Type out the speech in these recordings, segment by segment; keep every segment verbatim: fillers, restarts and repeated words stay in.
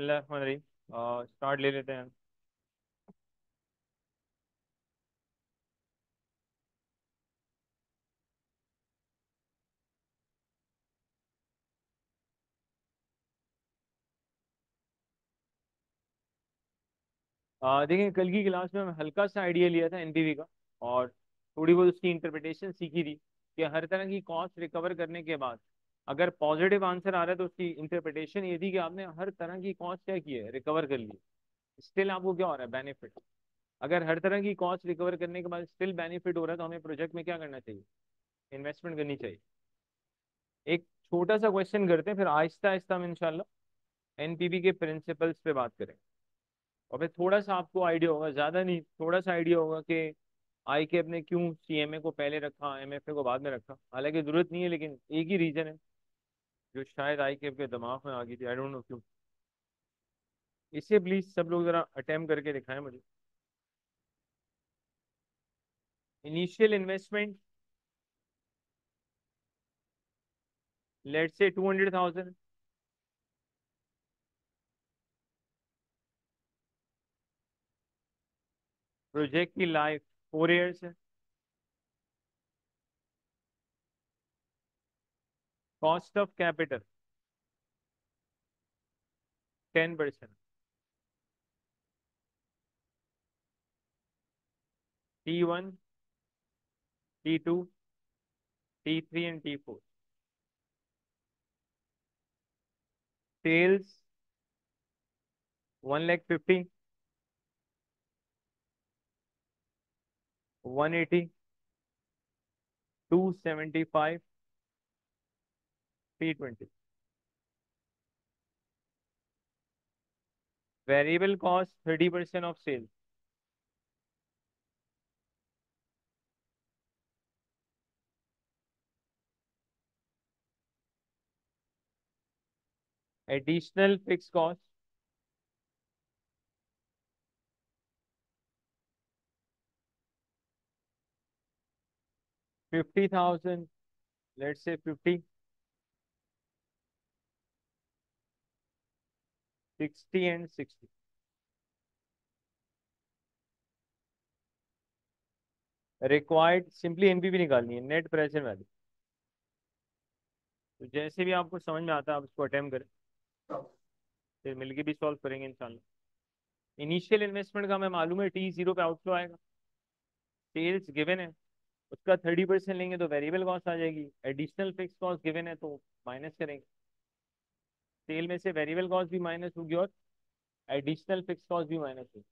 Start ले लेते हैं। देखिए कल की क्लास में हम हल्का सा आइडिया लिया था एनपीवी का और थोड़ी बहुत उसकी इंटरप्रिटेशन सीखी थी कि हर तरह की कॉस्ट रिकवर करने के बाद अगर पॉजिटिव आंसर आ रहा है तो उसकी इंटरप्रिटेशन ये थी कि आपने हर तरह की कॉस्ट क्या की है, रिकवर कर ली। स्टिल आपको क्या हो रहा है, बेनिफिट। अगर हर तरह की कॉस्ट रिकवर करने के बाद स्टिल बेनिफिट हो रहा है तो हमें प्रोजेक्ट में क्या करना चाहिए, इन्वेस्टमेंट करनी चाहिए। एक छोटा सा क्वेश्चन करते हैं, फिर आहिस्ता आहिस्ता हम इंशाल्लाह एनपीवी के प्रिंसिपल्स पे बात करेंगे और फिर थोड़ा सा आपको आइडिया होगा, ज़्यादा नहीं थोड़ा सा आइडिया होगा कि आई कैप ने क्यों सीएमए को पहले रखा, एमएफए को बाद में रखा। हालांकि ज़रूरत नहीं है लेकिन एक ही रीज़न है जो शायद आई कैप के दिमाग में आ गई थी, आई डोंट नो क्यों। इसे प्लीज़ सब लोग ज़रा अटैम्प्ट करके दिखाएं मुझे। Initial investment let say two hundred thousand project की लाइफ फोर इयर्स है, cost of capital ten percent, T one T two T three and T four sales one lakh fifty, one eighty, two seventy five, three twenty. Variable cost thirty percent of sale, additional fix cost fifty thousand, let's say fifty, sixty and sixty. Required simply N P V निकालनी है, net present value। तो जैसे भी आपको समझ में आता है आप इसको अटेम्प्ट करें, फिर मिलके भी सॉल्व करेंगे इंशाल्लाह। इनिशियल इन्वेस्टमेंट का हमें मालूम है टी जीरो पे आउटफ्लो आएगा, सेल्स गिवन है उसका थर्टी परसेंट लेंगे तो वेरिएबल कॉस्ट आ जाएगी, एडिशनल फिक्स कॉस्ट गिवन है तो माइनस करेंगे, सेल में से वेरिएबल कॉस्ट भी माइनस होगी और एडिशनल फिक्स कॉस्ट भी माइनस होगी।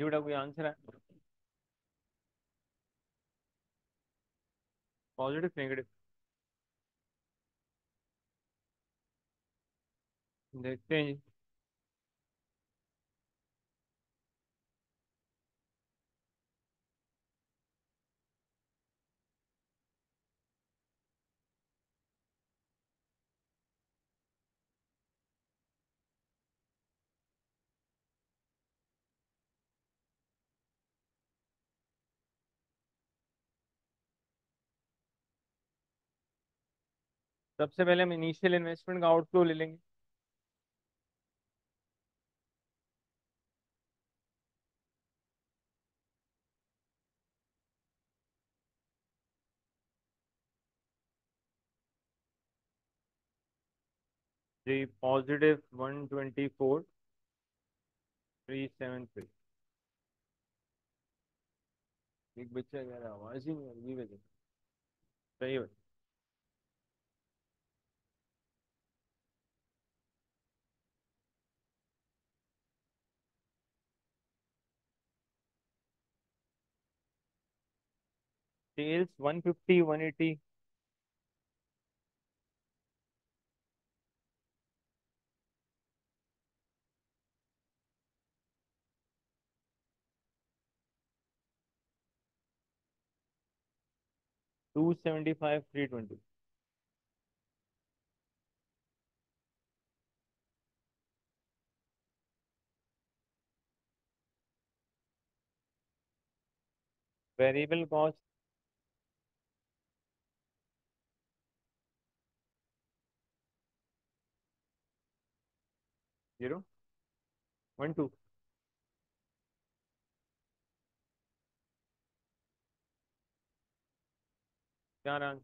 जुड़ा कोई आंसर है, पॉजिटिव नेगेटिव? देखते हैं जी। सबसे पहले हम इनिशियल इन्वेस्टमेंट का आउटफ्लो ले लेंगे। जी positive one twenty four three seven three. एक बच्चा कह रहा है आवाज ही नहीं आ रही। सही है। Sales one fifty one eighty. Two seventy five three twenty. Variable cost zero one two क्या रहा?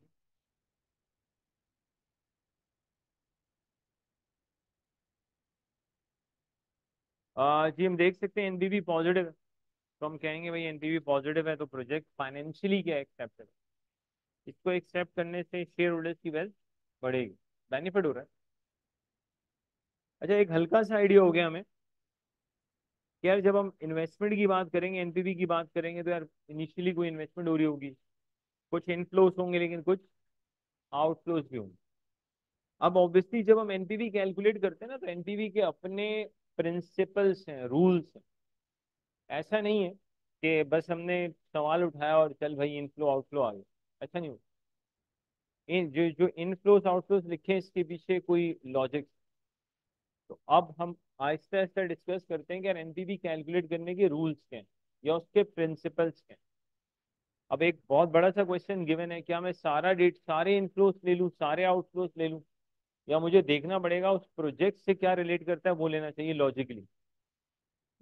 आ, जी हम देख सकते हैं एनपीवी पॉजिटिव है, तो हम कहेंगे भाई एनपीवी पॉजिटिव है तो प्रोजेक्ट फाइनेंशियली क्या एक्सेप्टेबल है। इसको एक्सेप्ट करने से शेयर होल्डर्स की वेल्थ बढ़ेगी, बेनिफिट हो रहा है। अच्छा, एक हल्का सा आइडिया हो गया हमें कि यार जब हम इन्वेस्टमेंट की बात करेंगे, एनपीवी की बात करेंगे, तो यार इनिशियली कोई इन्वेस्टमेंट हो रही होगी, कुछ इनफ्लोस होंगे लेकिन कुछ आउटफ्लोस भी होंगे। अब ऑब्वियसली जब हम एनपीवी कैलकुलेट करते हैं ना, तो एनपीवी के अपने प्रिंसिपल्स हैं, रूल्स हैं। ऐसा नहीं है कि बस हमने सवाल उठाया और चल भाई इनफ्लो आउटफ्लो आ गया, ऐसा नहीं होता। इन जो जो इनफ्लोस आउटफ्लोस लिखे हैं इसके पीछे कोई लॉजिक। तो अब हम आहिस्ता आहिस्ता डिस्कस करते हैं कि यार एनपीवी कैलकुलेट करने के रूल्स क्या हैं या उसके प्रिंसिपल्स क्या हैं। अब एक बहुत बड़ा सा क्वेश्चन गिवन है, क्या मैं सारा डेट सारे इनफ्लोस ले लूँ, सारे आउटफ्लोस ले लूँ, या मुझे देखना पड़ेगा उस प्रोजेक्ट से क्या रिलेट करता है वो लेना चाहिए लॉजिकली।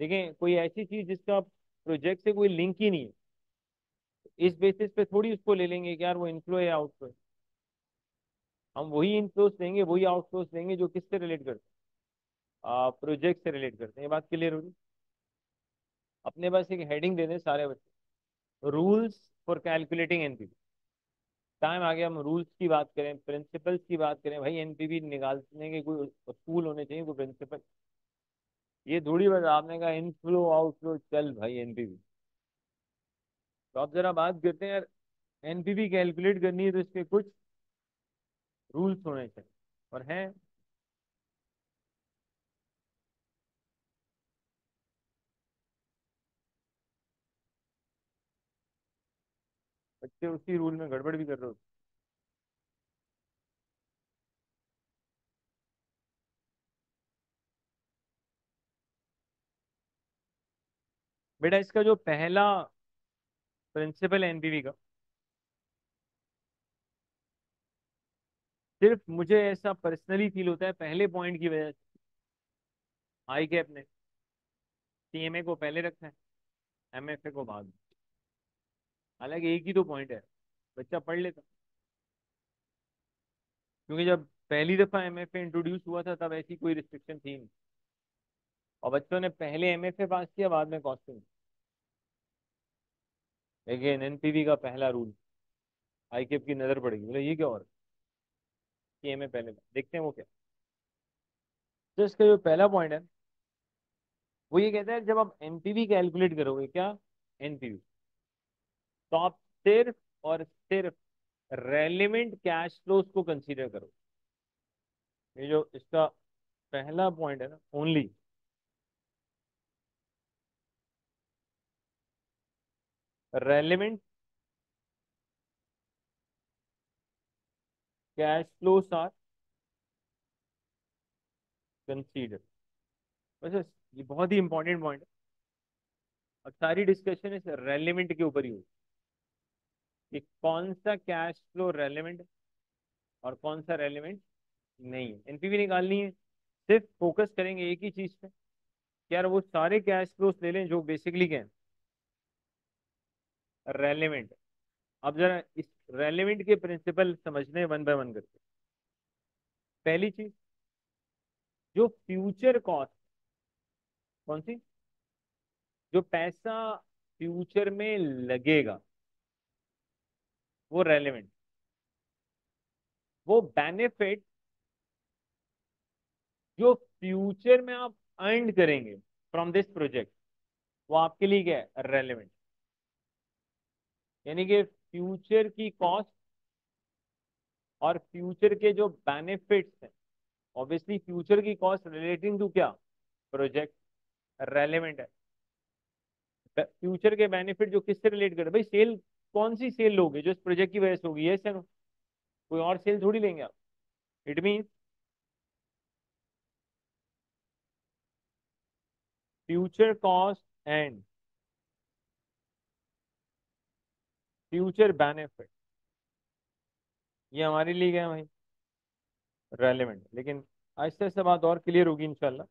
देखें कोई ऐसी चीज़ जिसका प्रोजेक्ट से कोई लिंक ही नहीं है, इस बेसिस पे थोड़ी उसको ले लेंगे कि यार वो इनफ्लो या आउटफ्लो। हम वही इनफ्लोस लेंगे, वही आउटफ्लोस लेंगे जो किससे रिलेट करते हैं, प्रोजेक्ट से रिलेट करते हैं। ये बात क्लियर होगी। अपने पास एक हेडिंग दे दें सारे बच्चे, rules for calculating NPV. Time आ गया, हम रूल्स की बात करें, प्रिंसिपल्स की बात करें। भाई एनपीवी निकालने के कोई असूल होने चाहिए, कोई प्रिंसिपल। ये थोड़ी बस आपने कहा इनफ्लो आउटफ्लो, चल भाई एनपीवी। तो आप जरा बात करते हैं यार एनपीवी कैलकुलेट करनी है तो इसके कुछ रूल्स होने चाहिए, और हैं। बच्चे उसी रूल में गड़बड़ भी कर रहे हो। बेटा इसका जो पहला प्रिंसिपल है एनपीवी का, सिर्फ मुझे ऐसा पर्सनली फील होता है पहले पॉइंट की वजह से, आई कैप ने सीएमए को पहले रखा है, एमएफए को बाद में। हालांकि एक ही तो पॉइंट है, बच्चा पढ़ लेता, क्योंकि जब पहली दफ़ा एमएफए इंट्रोड्यूस हुआ था तब ऐसी कोई रिस्ट्रिक्शन थी नहीं, और बच्चों ने पहले एमएफए पास किया, बाद में कॉस्टिंग। लेकिन एनपीवी का पहला रूल आईकेएफ की नज़र पड़ेगी, बोले ये क्या हो रहा है, एमए पहले देखते हैं वो क्या। तो इसका जो पहला पॉइंट है वो ये कहता है जब आप एनपीवी कैलकुलेट करोगे, क्या एनपीवी, तो आप सिर्फ और सिर्फ रेलिवेंट कैश फ्लोज को कंसीडर करो। ये जो इसका पहला पॉइंट है ना only, relevant cash flows are consider. वैसे ये बहुत ही इंपॉर्टेंट पॉइंट है। अब सारी डिस्कशन इस रेलेवेंट के ऊपर ही होगी कि कौन सा कैश फ्लो रेलेवेंट है और कौन सा रेलेवेंट नहीं है। एनपीवी निकालनी है, सिर्फ फोकस करेंगे एक ही चीज पे कि यार वो सारे कैश फ्लोस ले लें जो बेसिकली क्या है रेलेवेंट। अब जरा इस रेलेवेंट के प्रिंसिपल समझने वन बाय वन करके। पहली चीज जो फ्यूचर कॉस्ट, कौन सी, जो पैसा फ्यूचर में लगेगा वो रेलेवेंट, वो बेनिफिट जो फ्यूचर में आप अर्न करेंगे फ्रॉम दिस प्रोजेक्ट वो आपके लिए क्या है रेलेवेंट। यानी कि फ्यूचर की कॉस्ट और फ्यूचर के जो बेनिफिट्स हैं, ऑब्वियसली फ्यूचर की कॉस्ट रिलेटिंग टू क्या प्रोजेक्ट रेलेवेंट है, फ्यूचर के बेनिफिट जो किससे रिलेट कर, भाई सेल कौन सी सेल लोगे जो इस प्रोजेक्ट की वजह से होगी, यस या नो, कोई और सेल थोड़ी लेंगे आप। It means future cost and future benefit ये हमारे लिए क्या है भाई रेलेवेंट। लेकिन आहिस्ता आहिस्ता बात और क्लियर होगी इंशाल्लाह।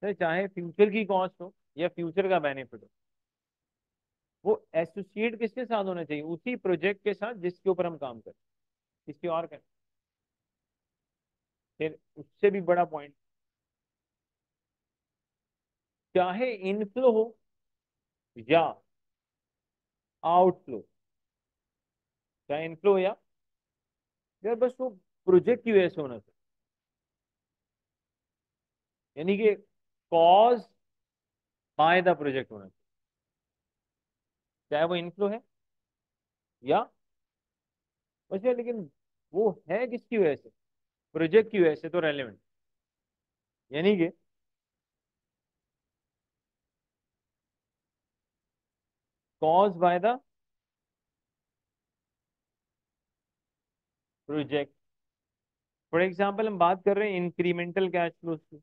सर चाहे फ्यूचर की कॉस्ट हो या फ्यूचर का बेनिफिट हो, वो एसोसिएट किसके साथ होना चाहिए, उसी प्रोजेक्ट के साथ जिसके ऊपर हम काम करें, किसी और करें। फिर उससे भी बड़ा पॉइंट, चाहे इनफ्लो हो या आउटफ्लो, चाहे इनफ्लो हो या यार बस वो प्रोजेक्ट की वजह से होना चाहिए, यानी कि कॉज बाय द प्रोजेक्ट होना चाहिए, चाहे वो इनफ्लो है या वैसे, लेकिन वो है किसकी वजह से, प्रोजेक्ट की वजह से तो रेलेवेंट। यानी कि caused by the project। For example हम बात कर रहे हैं इंक्रीमेंटल कैश फ्लोज की,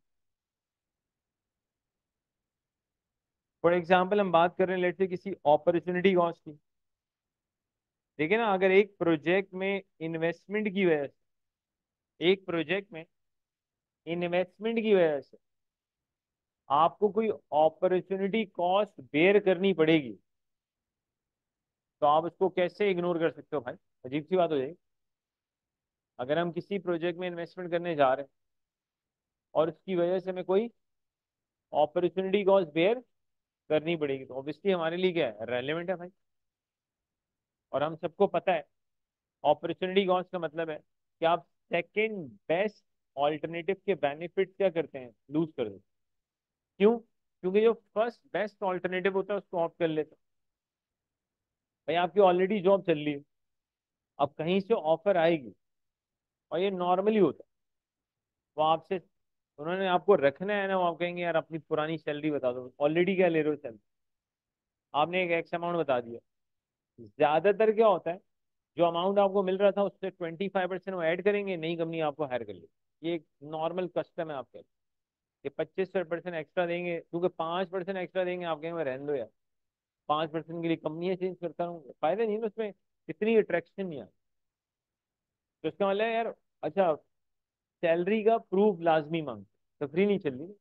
फॉर एग्जाम्पल हम बात कर रहे हैं लेट से किसी अपॉर्चुनिटी कॉस्ट की। देखिए ना, अगर एक प्रोजेक्ट में इन्वेस्टमेंट की वजह से, एक प्रोजेक्ट में इन्वेस्टमेंट की वजह से आपको कोई अपॉर्चुनिटी कॉस्ट बेयर करनी पड़ेगी तो आप उसको कैसे इग्नोर कर सकते हो भाई, अजीब सी बात हो जाएगी। अगर हम किसी प्रोजेक्ट में इन्वेस्टमेंट करने जा रहे हैं और उसकी वजह से हमें कोई अपॉर्चुनिटी कॉस्ट बेयर करनी पड़ेगी तो ऑब्वियसली हमारे लिए क्या है रेलेवेंट है भाई। और हम सबको पता है अपॉर्चुनिटी कॉस्ट का मतलब है कि आप सेकेंड बेस्ट ऑल्टरनेटिव के बेनिफिट क्या करते हैं, लूज कर देते हैं। क्यों? क्योंकि जो फर्स्ट बेस्ट ऑल्टरनेटिव होता है उसको ऑप्ट कर लेते हैं। भाई आपकी ऑलरेडी जॉब चल रही है, अब कहीं से ऑफर आएगी और ये नॉर्मली होता है, वो आपसे उन्होंने आपको रखना है ना, वो आप कहेंगे यार अपनी पुरानी सैलरी बता दो, ऑलरेडी क्या ले रहे हो सैलरी, आपने एक एक्स अमाउंट बता दिया। ज़्यादातर क्या होता है जो अमाउंट आपको मिल रहा था उससे ट्वेंटी फाइव परसेंट वो ऐड करेंगे, नई कंपनी आपको हायर कर लेगी। ये एक नॉर्मल कस्टम है आपके, ये पच्चीस परसेंट एक्स्ट्रा देंगे क्योंकि पाँच परसेंट एक्स्ट्रा देंगे, आप कहेंगे रहने दो यार, पाँच परसेंट के लिए कंपनियाँ चेंज करता रहूँगा, फायदा नहीं है उसमें, कितनी अट्रैक्शन नहीं आती। तो इसका मतलब है यार, अच्छा सैलरी का प्रूफ लाजमी मांगते, तो फ्री नहीं चल रही।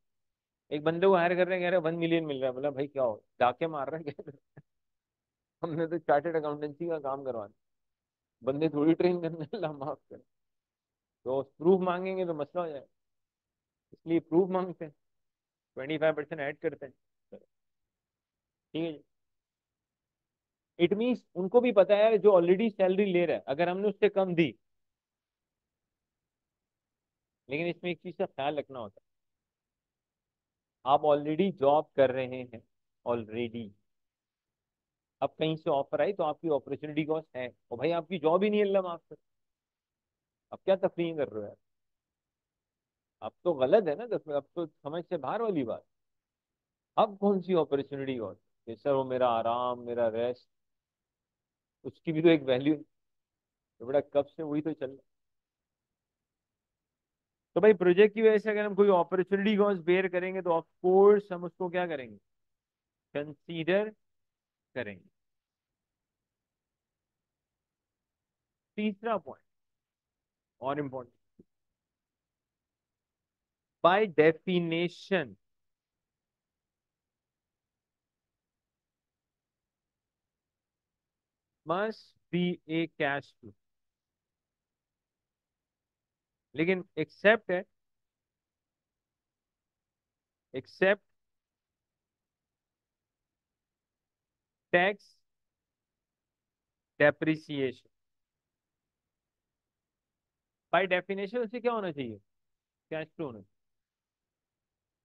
एक बंदे को हायर कर रहे हैं, कह रहे हैं वन मिलियन मिल रहा है, बोला भाई क्या हो डाके मार रहा है, क्या हमने तो चार्टर्ड अकाउंटेंसी का काम करवाना, बंदे थोड़ी ट्रेन करने ला, माफ कर। तो प्रूफ मांगेंगे तो मसला हो जाएगा, इसलिए प्रूफ मांगते हैं, ट्वेंटी फाइव परसेंट ऐड करते हैं, ठीक है। इट मीन्स उनको भी पता है जो ऑलरेडी सैलरी ले रहा है अगर हमने उससे कम दी, लेकिन इसमें एक चीज का ख्याल रखना होता है, आप ऑलरेडी जॉब कर रहे हैं, ऑलरेडी अब कहीं से ऑफर आई तो आपकी अपॉर्चुनिटी कॉस्ट है और भाई आपकी जॉब ही नहीं है, अल्लाह माफ कर, अब क्या तफरीह कर रहे हो यार, अब तो गलत है ना, तो अब तो समझ से बाहर वाली बात। अब कौन सी अपॉर्चुनिटी और सर वो मेरा आराम, मेरा रेस्ट, उसकी भी तो एक वैल्यू है। तो बड़ा कब से वही तो चल रहा। तो भाई प्रोजेक्ट की वजह से अगर हम कोई अपॉर्चुनिटी कॉस्ट बेयर करेंगे तो ऑफ कोर्स हम उसको क्या करेंगे, कंसीडर करेंगे। तीसरा पॉइंट और important, by definition must be a cash flow, लेकिन एक्सेप्ट है, except tax depreciation. By definition उसे क्या होना चाहिए, कैश फ्लो होना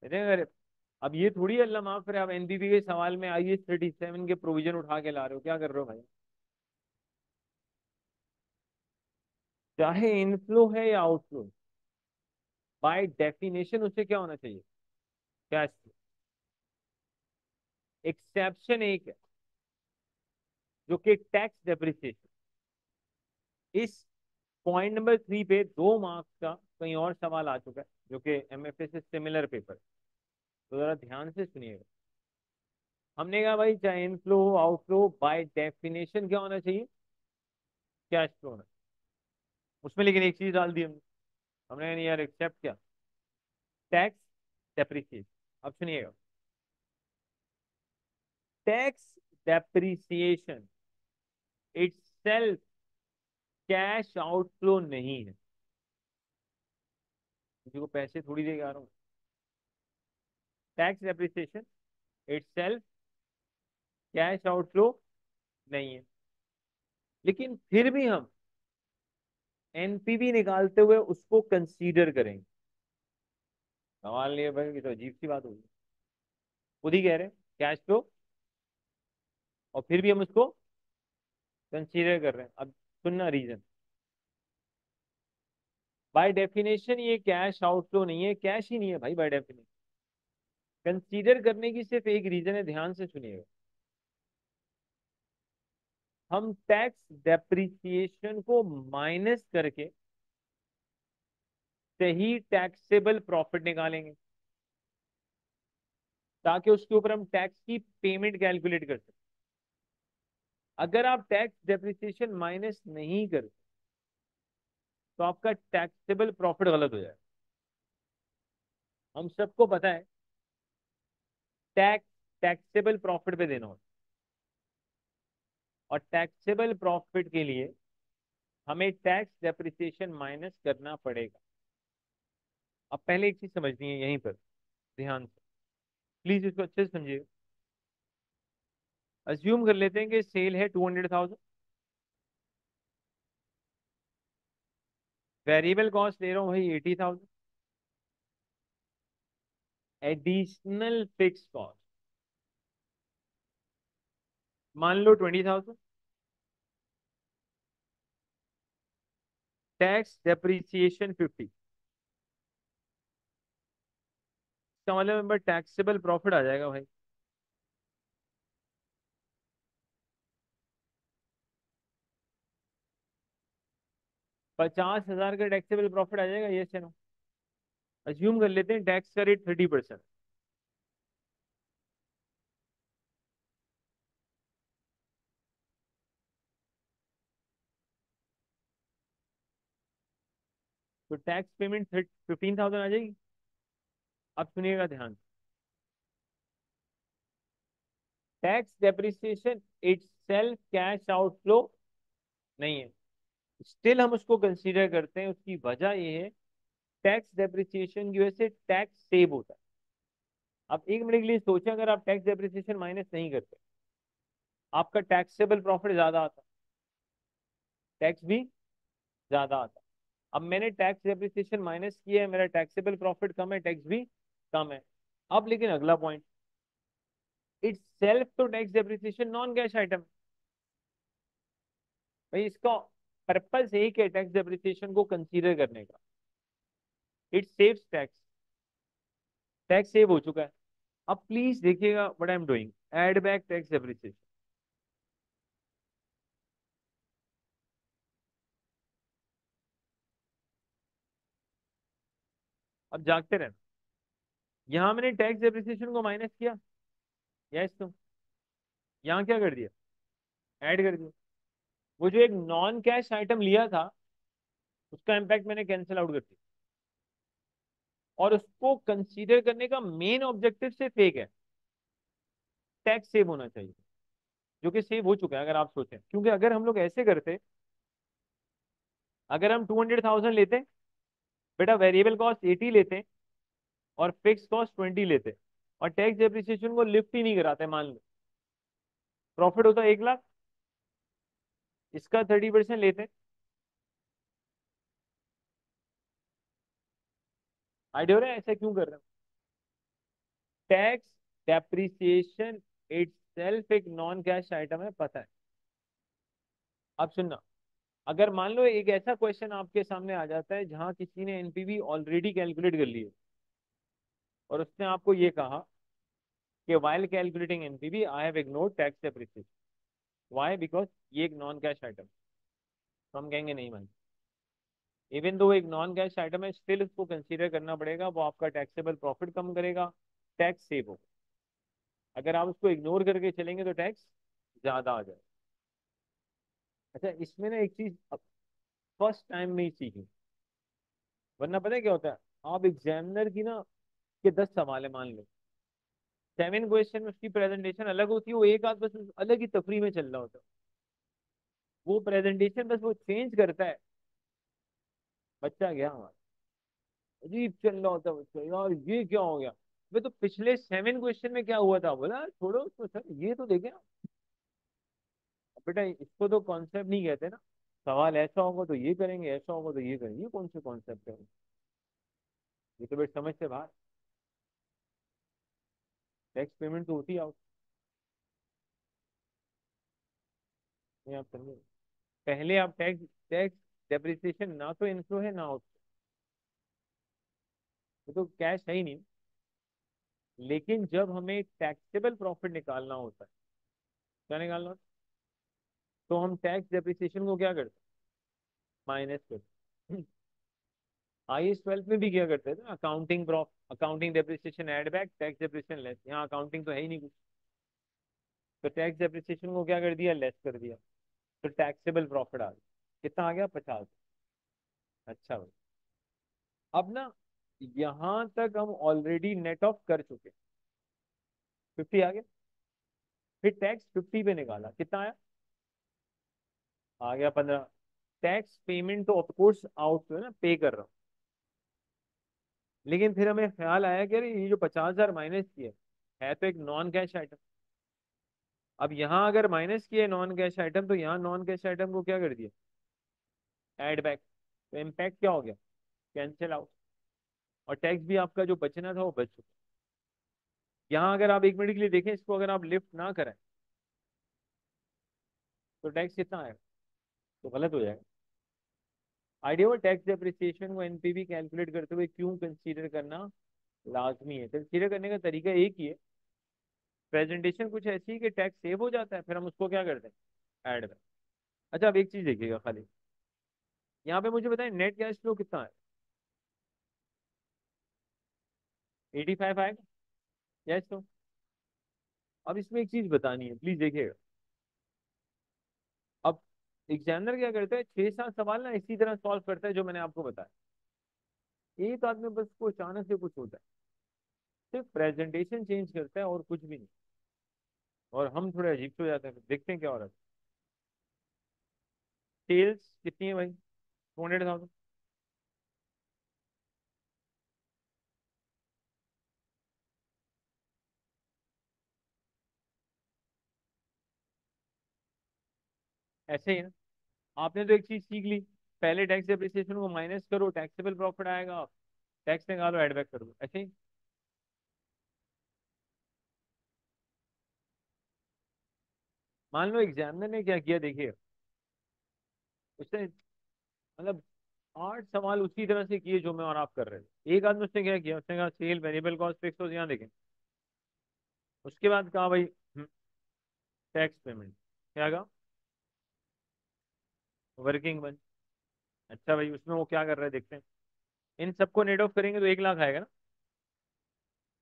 चाहिए। अगर अब ये थोड़ी अल्लाह माफ करे, आप एनपीवी के सवाल में आई एस थर्टी सेवन के प्रोविजन उठा के ला रहे हो, क्या कर रहे हो भाई। चाहे इनफ्लो है या आउटफ्लो, बाय डेफिनेशन उसे क्या होना चाहिए, कैश फ्लो। एक्सेप्शन एक है जो कि टैक्स डेप्रिसिएशन। इस पॉइंट नंबर थ्री पे दो मार्क्स का कहीं और सवाल आ चुका है जो कि एमएफए से सिमिलर पेपर, तो जरा ध्यान से सुनिएगा। हमने कहा भाई चाहे इनफ्लो हो आउटफ्लो, बाय डेफिनेशन क्या होना चाहिए, कैश फ्लो होना चाहिए। उसमें लेकिन एक चीज डाल दी हमने, हमने नहीं यार एक्सेप्ट क्या, टैक्स डेप्रिसिएशन। अब सुनिएगा, tax depreciation itself cash outflow नहीं है। किसी को पैसे थोड़ी देगा रहा हूँ, tax depreciation itself cash outflow नहीं है, लेकिन फिर भी हम एनपीवी निकालते हुए उसको कंसीडर करेंगे। सवाल नहीं है भाई, ये तो अजीब सी बात होगी, खुद ही कह रहे हैं कैश फ्लो और फिर भी हम उसको कंसीडर कर रहे हैं। अब सुनना रीजन, बाय डेफिनेशन ये कैश आउटफ्लो नहीं है, कैश ही नहीं है भाई बाय डेफिनेशन। कंसीडर करने की सिर्फ एक रीजन है, ध्यान से सुनिएगा। हम टैक्स डेप्रिसिएशन को माइनस करके सही टैक्सेबल प्रॉफिट निकालेंगे ताकि उसके ऊपर हम टैक्स की पेमेंट कैलकुलेट कर सकें। अगर आप टैक्स डेप्रिसिएशन माइनस नहीं करते तो आपका टैक्सेबल प्रॉफिट गलत हो जाएगा। हम सबको पता है टैक्स टैक्सेबल प्रॉफिट पे देना होता है, और टैक्सेबल प्रॉफिट के लिए हमें टैक्स डेप्रिसिएशन माइनस करना पड़ेगा। अब पहले एक चीज समझनी है यहीं पर, ध्यान से प्लीज इसको अच्छे से समझिए। अस्यूम कर लेते हैं कि सेल है two hundred thousand, variable cost ले रहा हूँ भाई eighty thousand, additional fix cost मान लो twenty thousand, tax depreciation fifty. इसका मतलब मेंबर टैक्सेबल प्रॉफिट आ जाएगा भाई पचास हजार का टैक्सेबल प्रॉफिट आ जाएगा। ये चलो अज्यूम कर लेते हैं टैक्स का रेट थर्टी परसेंट, तो टैक्स पेमेंट फिफ्टीन थाउजेंड आ जाएगी। अब सुनिएगा ध्यान, tax depreciation itself cash outflow नहीं है, स्टिल हम उसको कंसीडर करते हैं। उसकी वजह ये है टैक्स डेप्रिसिएशन की वजह से टैक्स सेव होता है। अब एक मिनट के लिए सोचें, अगर आप टैक्स डेप्रिसिएशन माइनस नहीं करते आपका टैक्सेबल प्रॉफिट ज्यादा आता, टैक्स भी ज्यादा आता। अब मैंने टैक्स डेप्रिसिएशन माइनस किया है, मेरा टैक्सेबल प्रॉफिट कम है, टैक्स भी कम है। अब लेकिन अगला पॉइंट, इट्स सेल्फ तो tax depreciation non cash item भाई, इसका पर्पस एक है टैक्स डेप्रिसिएशन को कंसीडर करने का, it saves tax, tax save हो चुका है। अब प्लीज देखिएगा what I am doing, add back tax depreciation. अब जागते रहना, यहां मैंने टैक्स डेप्रिसिएशन को माइनस किया, यस तो यहाँ क्या कर दिया, ऐड कर दिया। वो जो एक नॉन कैश आइटम लिया था उसका इम्पैक्ट मैंने कैंसिल आउट कर दिया, और उसको कंसीडर करने का मेन ऑब्जेक्टिव सिर्फ एक है, टैक्स सेव होना चाहिए, जो कि सेव हो चुका है अगर आप सोचें। क्योंकि अगर हम लोग ऐसे करते, अगर हम टू हंड्रेड थाउजेंड लेते बेटा, वेरिएबल कॉस्ट एटी लेते और फिक्स कॉस्ट ट्वेंटी लेते और टैक्स डेप्रिसिएशन को लिफ्ट ही नहीं कराते, मान लो प्रॉफिट होता है एक लाख, इसका थर्टी परसेंट लेते, आइडिया हो रहा है ऐसा क्यों कर रहे हैं। टैक्स डेप्रिसिएशन इटसेल्फ एक नॉन कैश आइटम है, पता है। अब सुनना, अगर मान लो एक ऐसा क्वेश्चन आपके सामने आ जाता है जहां किसी ने एनपीवी ऑलरेडी कैलकुलेट कर ली है और उसने आपको ये कहा कि while calculating NPV I have ignored tax depreciation, why, because ये एक नॉन कैश आइटम। तो हम कहेंगे नहीं मान, इवन दो एक नॉन कैश आइटम है स्टिल उसको कंसीडर करना पड़ेगा, वो आपका टैक्सेबल प्रॉफिट कम करेगा, टैक्स सेव होगा। अगर आप उसको इग्नोर करके चलेंगे तो टैक्स ज्यादा आ जाएगा। अच्छा, इसमें ना एक चीज फर्स्ट टाइम में ही सीखी, वरना पता है क्या होता है, आप एग्जामिनर की ना के दस सवाल है मान लो, सेवन क्वेश्चन में उसकी प्रेजेंटेशन अलग होती है, वो एक आध बस अलग ही तफरी में चल रहा होता है, वो प्रेजेंटेशन बस वो चेंज करता है, बच्चा गया हमारा अजीब चल रहा होता है बच्चा, यार ये क्या हो गया, मैं तो पिछले सेवन क्वेश्चन में क्या हुआ था, बोला छोड़ो उसको सर ये तो देखें बेटा, इसको तो कॉन्सेप्ट नहीं कहते ना, सवाल ऐसा होगा तो ये करेंगे, ऐसा होगा तो ये करेंगे, ये कौन से कॉन्सेप्ट है, ये तो बेटा समझ से बाहर। टैक्स पेमेंट तो होती है आउट, आप समझे, पहले आप टैक्स टैक्स डेप्रिसिएशन ना तो इनफ्लो है ना आउटफ्लो, तो कैश है ही नहीं, लेकिन जब हमें टैक्सेबल प्रॉफिट निकालना होता है, क्या निकालना होता है, तो हम टैक्स डेप्रिसिएशन को क्या करते, माइनस करते। आईएस ट्वेल्व में भी क्या करते थे, accounting profit, accounting depreciation add back, tax depreciation less, यहाँ अकाउंटिंग तो है ही नहीं कुछ, तो टैक्स डेप्रिसिएशन को क्या कर दिया, लेस कर दिया, तो टैक्सेबल प्रॉफिट आ गया, कितना आ गया, पचास। अच्छा भाई, अब ना यहाँ तक हम ऑलरेडी नेट ऑफ कर चुके, फिफ्टी आ गया, फिर टैक्स फिफ्टी पे निकाला, कितना आया, आ गया पंद्रह। टैक्स पेमेंट तो ऑफकोर्स आउट है ना, पे कर रहा हूँ, लेकिन फिर हमें ख्याल आया कि अरे ये जो पचास हजार माइनस किया है तो एक नॉन कैश आइटम, अब यहाँ अगर माइनस किया नॉन कैश आइटम, तो यहाँ नॉन कैश आइटम को क्या कर दिया, ऐड बैक, तो इम्पैक्ट क्या हो गया, कैंसिल आउट, और टैक्स भी आपका जो बचना था वो बच चुका। यहाँ अगर आप एक मिनट के लिए देखें इसको, अगर आप लिफ्ट ना करें तो टैक्स कितना आएगा, तो गलत हो जाएगा। आइडिया टैक्स डेप्रिसिएशन को एनपीवी कैलकुलेट करते हुए क्यों कंसीडर करना लाजमी है, कंसीडर करने का तरीका एक ही है, प्रेजेंटेशन कुछ ऐसी है कि टैक्स सेव हो जाता है, फिर हम उसको क्या करते हैं, ऐड बैक। अच्छा, अब एक चीज देखिएगा खाली, यहाँ पे मुझे बताएं नेट कैश फ्लो कितना है, पचासी आएगा, यस। तो अब इसमें एक चीज बतानी है, प्लीज देखिएगा, अब एग्जामिनर क्या करता है, छह सात सवाल ना इसी तरह सॉल्व करता है जो मैंने आपको बताया, एक आदमी बस को अचानक से कुछ होता है, सिर्फ प्रेजेंटेशन चेंज करता है और कुछ भी नहीं, और हम थोड़े अजीब हो जाते हैं, देखते हैं क्या हो रहा है। सेल्स कितनी है भाई, टू हंड्रेड थाउजेंड ऐसे ही ना, आपने तो एक चीज सीख ली, पहले टैक्स डेप्रिसिएशन को माइनस करो, टैक्सेबल प्रॉफिट आएगा, टैक्स निकालो, ऐड बैक करो, ऐसे ही। मान लो एग्जामिनर ने क्या किया, देखिए उसने मतलब आठ सवाल उसी तरह से किए जो मैं और आप कर रहे थे। एक आदमी उसने क्या किया, उसने कहा सेल वेरिएबल कॉस्ट फिक्स हो, यहाँ देखें। उसके बाद कहा भाई टैक्स पेमेंट, क्या कहा वर्किंग बन। अच्छा भाई उसमें वो क्या कर रहे हैं देखते हैं, इन सबको नेट ऑफ करेंगे तो एक लाख आएगा ना,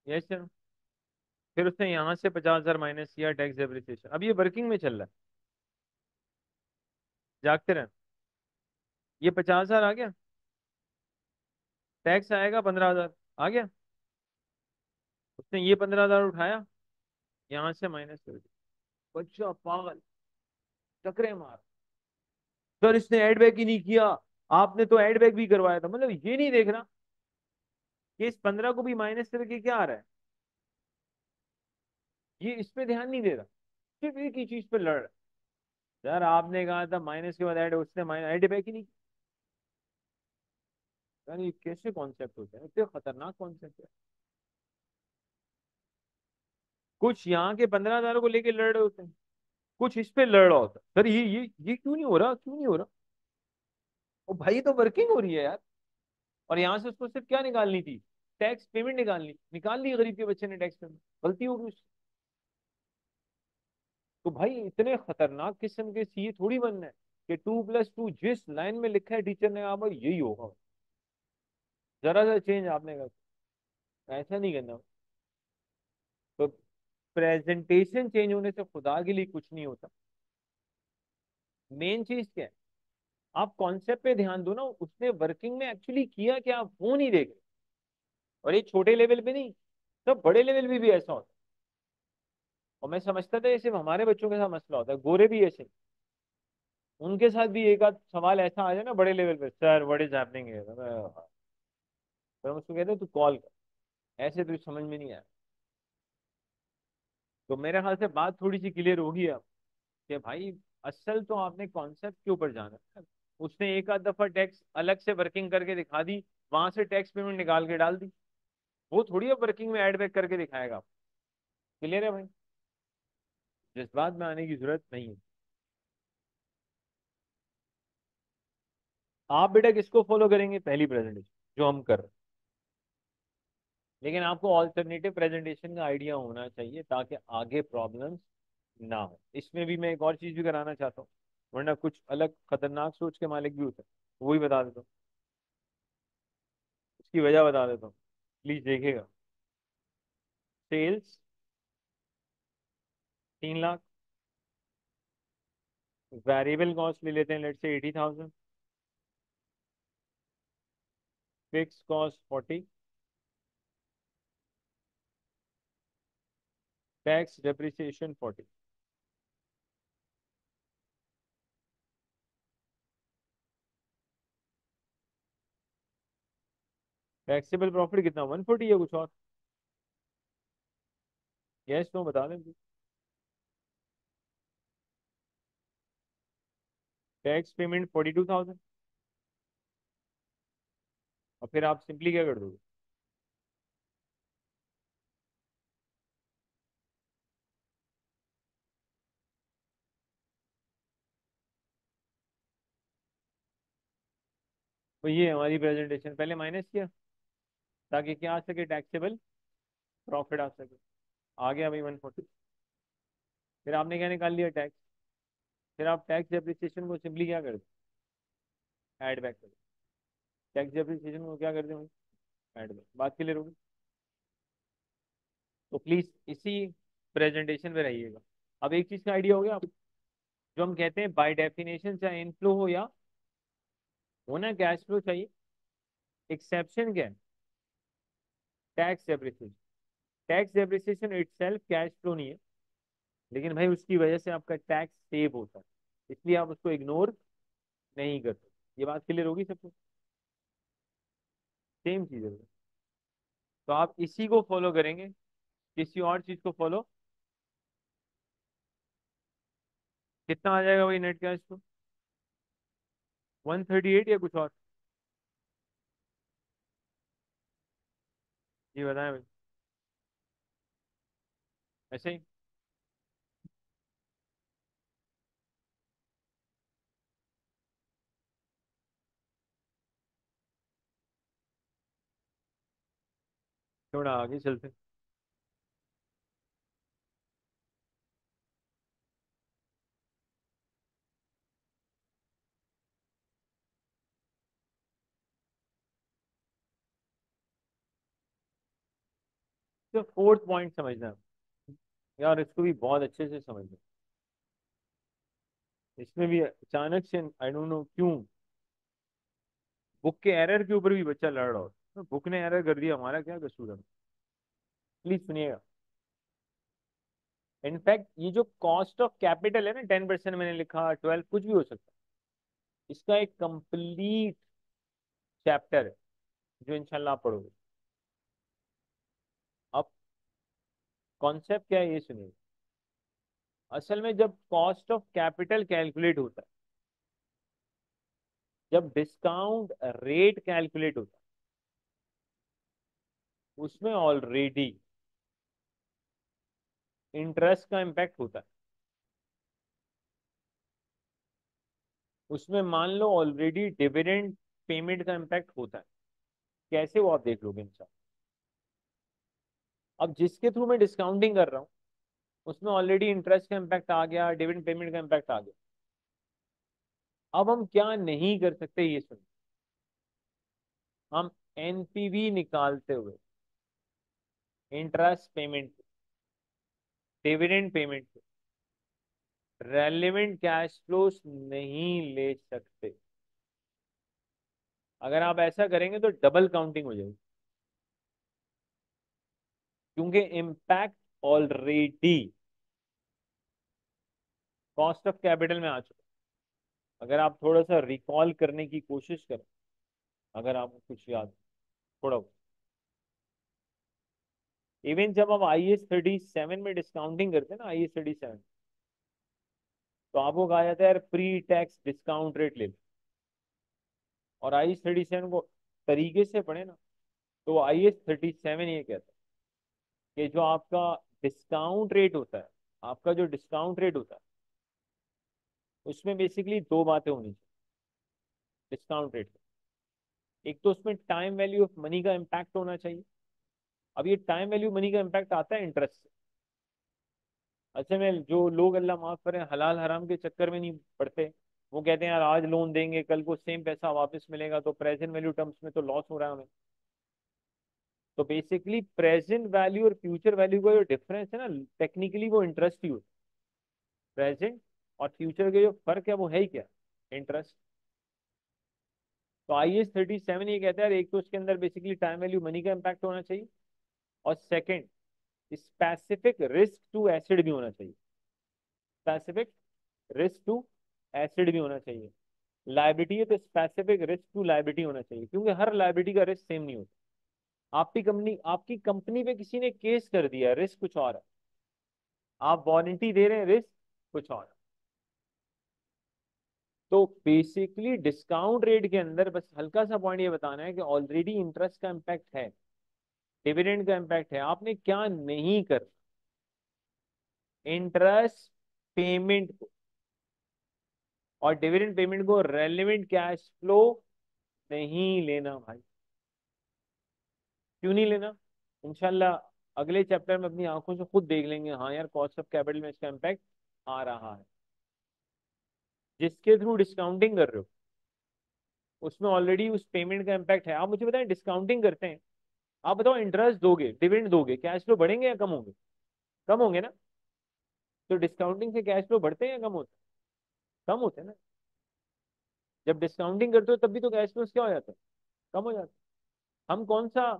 यस सर। फिर उसने यहाँ से पचास हज़ार माइनस किया टैक्स डेप्रिसिएशन। अब ये वर्किंग में चल रहा है, जागते रहें। ये पचास हज़ार आ गया, टैक्स आएगा पंद्रह हज़ार आ गया। उसने ये पंद्रह हज़ार उठाया, यहाँ से माइनस कर दिया। बच्चा पागल, टकरे मार। सर इसने एड बैक ही नहीं किया, आपने तो एड बैक भी करवाया था। मतलब ये नहीं देख रहा कि इस पंद्रह को भी माइनस करके क्या आ रहा है, ये इस पे ध्यान नहीं दे रहा, सिर्फ एक ही चीज पे लड़ रहा। यार आपने कहा था माइनस के बाद ऐड, उसने ऐड बैक ही नहीं किया। यार ये कैसे कॉन्सेप्ट होते हैं, इतने खतरनाक कॉन्सेप्ट है। कुछ यहाँ के पंद्रह हजार को लेके लड़ रहे होते हैं, कुछ इस पे लड़ रहा होता है। सर ये ये ये क्यों नहीं हो रहा, क्यों नहीं हो रहा? ओ भाई तो वर्किंग हो रही है यार। और यहाँ से उसको सिर्फ क्या निकालनी थी, टैक्स पेमेंट निकालनी, निकाल ली गरीब के बच्चे ने टैक्स पेमेंट, गलती हो गई उसकी। तो भाई इतने खतरनाक किस्म के सीए थोड़ी बनना है कि टू प्लस टू जिस लाइन में लिखा है टीचर ने कहा भाई यही होगा, जरा सा चेंज आपने कहा, ऐसा नहीं करना। तो प्रेजेंटेशन चेंज होने से खुदा के लिए कुछ नहीं होता। मेन चीज क्या है, आप कॉन्सेप्ट पे ध्यान दो ना, उसने वर्किंग में एक्चुअली किया क्या आप वो नहीं देख रहे। और ये छोटे लेवल पे नहीं, सब बड़े लेवल पे भी ऐसा होता है। और मैं समझता था ये सिर्फ हमारे बच्चों के साथ मसला होता है, गोरे भी ऐसे, उनके साथ भी एक आध सवाल ऐसा आ जाए ना बड़े लेवल पे, sir what is happening here, पर हम उसको कहते हैं तू कॉल कर, ऐसे तो समझ में नहीं आया। तो मेरे ख्याल से बात थोड़ी सी क्लियर होगी अब कि भाई असल तो आपने कॉन्सेप्ट के ऊपर जाना है। उसने एक आध दफा टैक्स अलग से वर्किंग करके दिखा दी, वहां से टैक्स पेमेंट निकाल के डाल दी, वो थोड़ी अब वर्किंग में एड बैक करके दिखाएगा। क्लियर है भाई, जिस बात में आने की जरूरत नहीं है। आप बेटा किसको फॉलो करेंगे, पहली प्रेजेंटेशन जो हम कर रहे हैं, लेकिन आपको ऑल्टरनेटिव प्रेजेंटेशन का आइडिया होना चाहिए ताकि आगे प्रॉब्लम्स ना हो। इसमें भी मैं एक और चीज भी कराना चाहता हूँ, वरना कुछ अलग खतरनाक सोच के मालिक भी होते हैं, वो ही बता देता हूँ, उसकी वजह बता देता हूँ, प्लीज देखिएगा। सेल्स तीन लाख, वेरिएबल कॉस्ट ले लेते हैं late say eighty thousand, fix cost forty, tax depreciation forty. Taxable profit कितना, वन फोर्टी है कुछ और, यस नो बता दें। Tax payment forty two thousand. और फिर आप सिंपली क्या कर दोगे, तो ये हमारी प्रेजेंटेशन पहले माइनस किया ताकि क्या आ सके, टैक्सेबल प्रॉफिट आ सके। आ गया भाई वन फोर्टी। फिर आपने क्या निकाल लिया, टैक्स। फिर आप टैक्स डेप्रिसिएशन को सिंपली क्या कर दें, ऐड बैक कर दें। टैक्स डेप्रिसिएशन को क्या कर दें, ऐड बैक। बात क्लियर होगी, तो प्लीज इसी प्रेजेंटेशन में रहिएगा। अब एक चीज का आइडिया हो गया आपको, जो हम कहते हैं बाय डेफिनेशन चाहे इनफ्लो हो या होना कैश फ्लो चाहिए, एक्सेप्शन क्या है, tax depreciation. Tax depreciation itself cash flow नहीं है, लेकिन भाई उसकी वजह से आपका टैक्स सेव होता है, इसलिए आप उसको इग्नोर नहीं करते। ये बात क्लियर होगी सबको, सेम चीज़ है। तो आप इसी को फॉलो करेंगे, किसी और चीज़ को फॉलो कितना आ जाएगा भाई नेट कैश को, वन थर्टी एट या कुछ और, ये बताएं भाई। ऐसे ही थोड़ा आगे चलते। तो फोर्थ पॉइंट समझना यार, इसको भी बहुत अच्छे से समझना। इसमें भी अचानक से आई डोंट नो क्यों बुक के एरर के ऊपर भी बच्चा लड़ रहा हो। तो बुक ने एरर कर दिया, हमारा क्या कसूर है? प्लीज सुनिएगा। इनफैक्ट ये जो कॉस्ट ऑफ कैपिटल है ना, टेन परसेंट मैंने लिखा, ट्वेल्व कुछ भी हो सकता है, इसका एक कंप्लीट चैप्टर है जो इंशाल्लाह आप पढ़ोगे। कॉन्सेप्ट क्या है ये सुनिए। असल में जब कॉस्ट ऑफ कैपिटल कैलकुलेट होता है, जब डिस्काउंट रेट कैलकुलेट होता है, उसमें ऑलरेडी इंटरेस्ट का इम्पैक्ट होता है। उसमें मान लो ऑलरेडी डिविडेंड पेमेंट का इम्पैक्ट होता है। कैसे वो आप देख लोगे इंसान। अब जिसके थ्रू मैं डिस्काउंटिंग कर रहा हूँ उसमें ऑलरेडी इंटरेस्ट का इम्पैक्ट आ गया, डिविडेंड पेमेंट का इम्पैक्ट आ गया। अब हम क्या नहीं कर सकते ये सुनिए। हम एनपीवी निकालते हुए interest payment, dividend payment, relevant cash flows नहीं ले सकते। अगर आप ऐसा करेंगे तो डबल काउंटिंग हो जाएगी, क्योंकि impact already cost of capital में आ चुका। अगर आप थोड़ा सा रिकॉल करने की कोशिश करें, अगर आपको कुछ याद थोड़ा, इवन जब आप आई एस थर्टी सेवन में डिस्काउंटिंग करते हैं ना, आई एस थर्टी सेवन तो आपको कहा जाता है यार प्री टैक्स डिस्काउंट रेट ले लो। और आई एस थर्टी सेवन को तरीके से पढ़े ना, तो आई एस थर्टी सेवन ये कहता है कि जो आपका डिस्काउंट रेट होता है, आपका जो डिस्काउंट रेट होता है उसमें बेसिकली दो बातें होनी चाहिए डिस्काउंट रेट में। एक तो उसमें टाइम वैल्यू ऑफ मनी का इम्पैक्ट होना चाहिए। अब ये टाइम वैल्यू मनी का इम्पैक्ट आता है इंटरेस्ट से। अच्छा मैं जो लोग अल्लाह माफ़ करें हलाल हराम के चक्कर में नहीं पड़ते, वो कहते हैं यार आज लोन देंगे कल को सेम पैसा वापस मिलेगा, तो प्रेजेंट वैल्यू टर्म्स में तो लॉस हो रहा है हमें। तो बेसिकली प्रेजेंट वैल्यू और फ्यूचर वैल्यू का जो डिफरेंस है ना, टेक्निकली वो इंटरेस्ट ही होता है। प्रेजेंट और फ्यूचर के जो फर्क है वो है ही क्या, इंटरेस्ट। तो आई एस थर्टी सेवन ये कहता है एक तो उसके अंदर बेसिकली टाइम वैल्यू मनी का इम्पैक्ट होना चाहिए, और second specific risk to asset भी होना चाहिए। स्पेसिफिक रिस्क टू एसिड भी होना चाहिए। लायबिलिटी है तो स्पेसिफिक रिस्क टू लायबिलिटी होना चाहिए, क्योंकि हर लायबिलिटी का रिस्क सेम नहीं होता। आपकी कंपनी आपकी कंपनी पे किसी ने केस कर दिया, रिस्क कुछ और है, आप वारंटी दे रहे हैं, रिस्क कुछ और है। तो बेसिकली डिस्काउंट रेट के अंदर बस हल्का सा पॉइंट ये बताना है कि ऑलरेडी इंटरेस्ट का इम्पैक्ट है, डिविडेंड का इम्पैक्ट है, आपने क्या नहीं करना। इंटरेस्ट पेमेंट को और डिविडेंड पेमेंट को रेलेवेंट कैश फ्लो नहीं लेना भाई। क्यों नहीं लेना? इंशाल्लाह अगले चैप्टर में अपनी आंखों से खुद देख लेंगे। हाँ यार कॉस्ट ऑफ कैपिटल में इसका इम्पैक्ट आ रहा है। जिसके थ्रू डिस्काउंटिंग कर रहे हो उसमें ऑलरेडी उस पेमेंट का इम्पैक्ट है। आप मुझे बताएं डिस्काउंटिंग करते हैं, आप बताओ इंटरेस्ट दोगे, डिविडेंड दोगे, कैश फ्लो बढ़ेंगे या कम होंगे? कम होंगे ना। तो डिस्काउंटिंग से कैश फ्लो बढ़ते हैं या कम होते हैं? कम होते हैं ना। जब डिस्काउंटिंग करते हो तब भी तो कैश फ्लो क्या हो जाता है, कम हो जाता है। हम कौन सा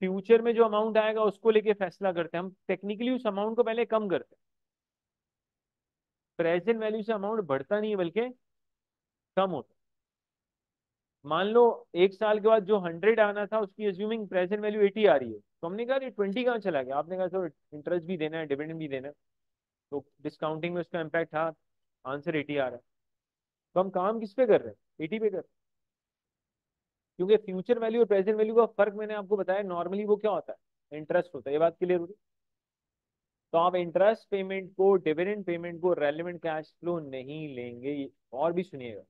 फ्यूचर में जो अमाउंट आएगा उसको लेके फैसला करते हैं, हम टेक्निकली उस अमाउंट को पहले कम करते हैं। प्रेजेंट वैल्यू से अमाउंट बढ़ता नहीं है बल्कि कम होता है। मान लो एक साल के बाद जो हंड्रेड आना था उसकी अज्यूमिंग प्रेजेंट वैल्यू एटी आ रही है, तो हमने कहा ये ट्वेंटी कहाँ चला गया? आपने कहा सर इंटरेस्ट भी देना है, डिविडेंड भी देना है, तो डिस्काउंटिंग में उसका इम्पैक्ट था, आंसर एटी आ रहा है। तो हम काम किस पे कर रहे हैं? एटी पे कर रहे हैं, क्योंकि फ्यूचर वैल्यू और प्रेजेंट वैल्यू का फर्क मैंने आपको बताया। नॉर्मली वो क्या होता है? इंटरेस्ट होता है। ये बात क्लियर हो रही? तो आप इंटरेस्ट पेमेंट को, डिविडेंड पेमेंट को रेलेवेंट कैश फ्लो नहीं लेंगे। और भी सुनिएगा,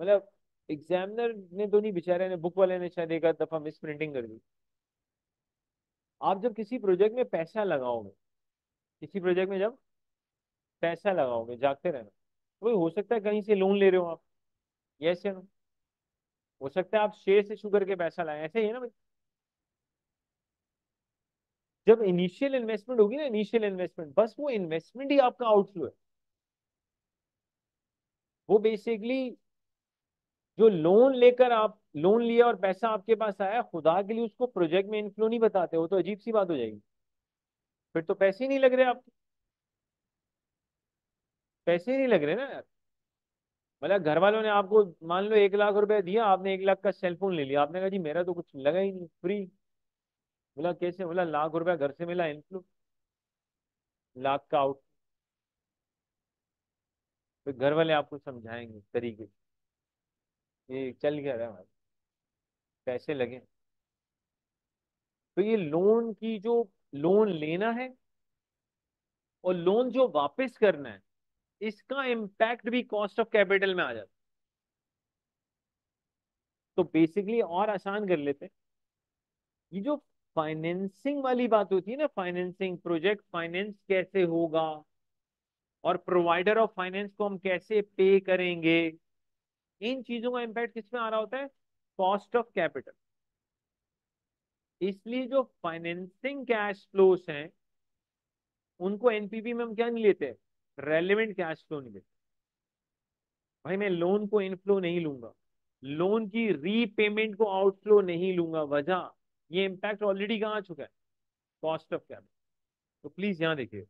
मतलब एग्जामिनर ने तो नहीं, बेचारे ने, बुक वाले ने शायद एक दफा मिस प्रिंटिंग कर दी। आप जब किसी प्रोजेक्ट में पैसा लगाओगे, किसी प्रोजेक्ट में जब पैसा लगाओगे, जागते रहना, वही हो सकता है कहीं से लोन ले रहे हो आप, यस या नो? हो सकता है आप शेयर से शुगर के पैसा लाए, ऐसे ही है ना भाई। जब इनिशियल इन्वेस्टमेंट होगी ना, इनिशियल इन्वेस्टमेंट, बस वो इन्वेस्टमेंट ही आपका आउटफ्लो है। वो बेसिकली जो लोन लेकर आप, लोन लिया और पैसा आपके पास आया, खुदा के लिए उसको प्रोजेक्ट में इनफ्लो नहीं बताते हो, तो अजीब सी बात हो जाएगी। फिर तो पैसे ही नहीं लग रहे आपके, पैसे ही नहीं लग रहे ना यार। मतलब घर वालों ने आपको मान लो एक लाख रुपए दिया, आपने एक लाख का सेलफोन ले लिया, आपने कहा जी मेरा तो कुछ लगा ही नहीं, फ्री। बोला कैसे? बोला लाख रुपया घर से मिला, इनफ्लो, लाख का आउट। तो घर वाले आपको समझाएंगे तरीके, ये चल गया रहा है, पैसे लगे। तो ये लोन की, जो लोन लेना है और लोन जो वापस करना है, इसका इम्पैक्ट भी कॉस्ट ऑफ कैपिटल में आ जाता है। तो बेसिकली और आसान कर लेते हैं, ये जो फाइनेंसिंग वाली बात होती है ना, फाइनेंसिंग, प्रोजेक्ट फाइनेंस कैसे होगा और प्रोवाइडर ऑफ फाइनेंस को हम कैसे पे करेंगे, इन चीजों का इम्पैक्ट किस में आ रहा होता है? Cost of capital. इसलिए जो फाइनेंसिंग कैश फ्लोस हैं, उनको एनपीवी में हम क्या नहीं लेते, रेलेवेंट कैश फ्लो नहीं लेते। भाई मैं लोन को इनफ्लो नहीं लूंगा, लोन की रीपेमेंट को आउटफ्लो नहीं लूंगा, वजह ये इम्पैक्ट ऑलरेडी कहाँ आ चुका है, कॉस्ट ऑफ कैपिटल। तो प्लीज यहां देखिए,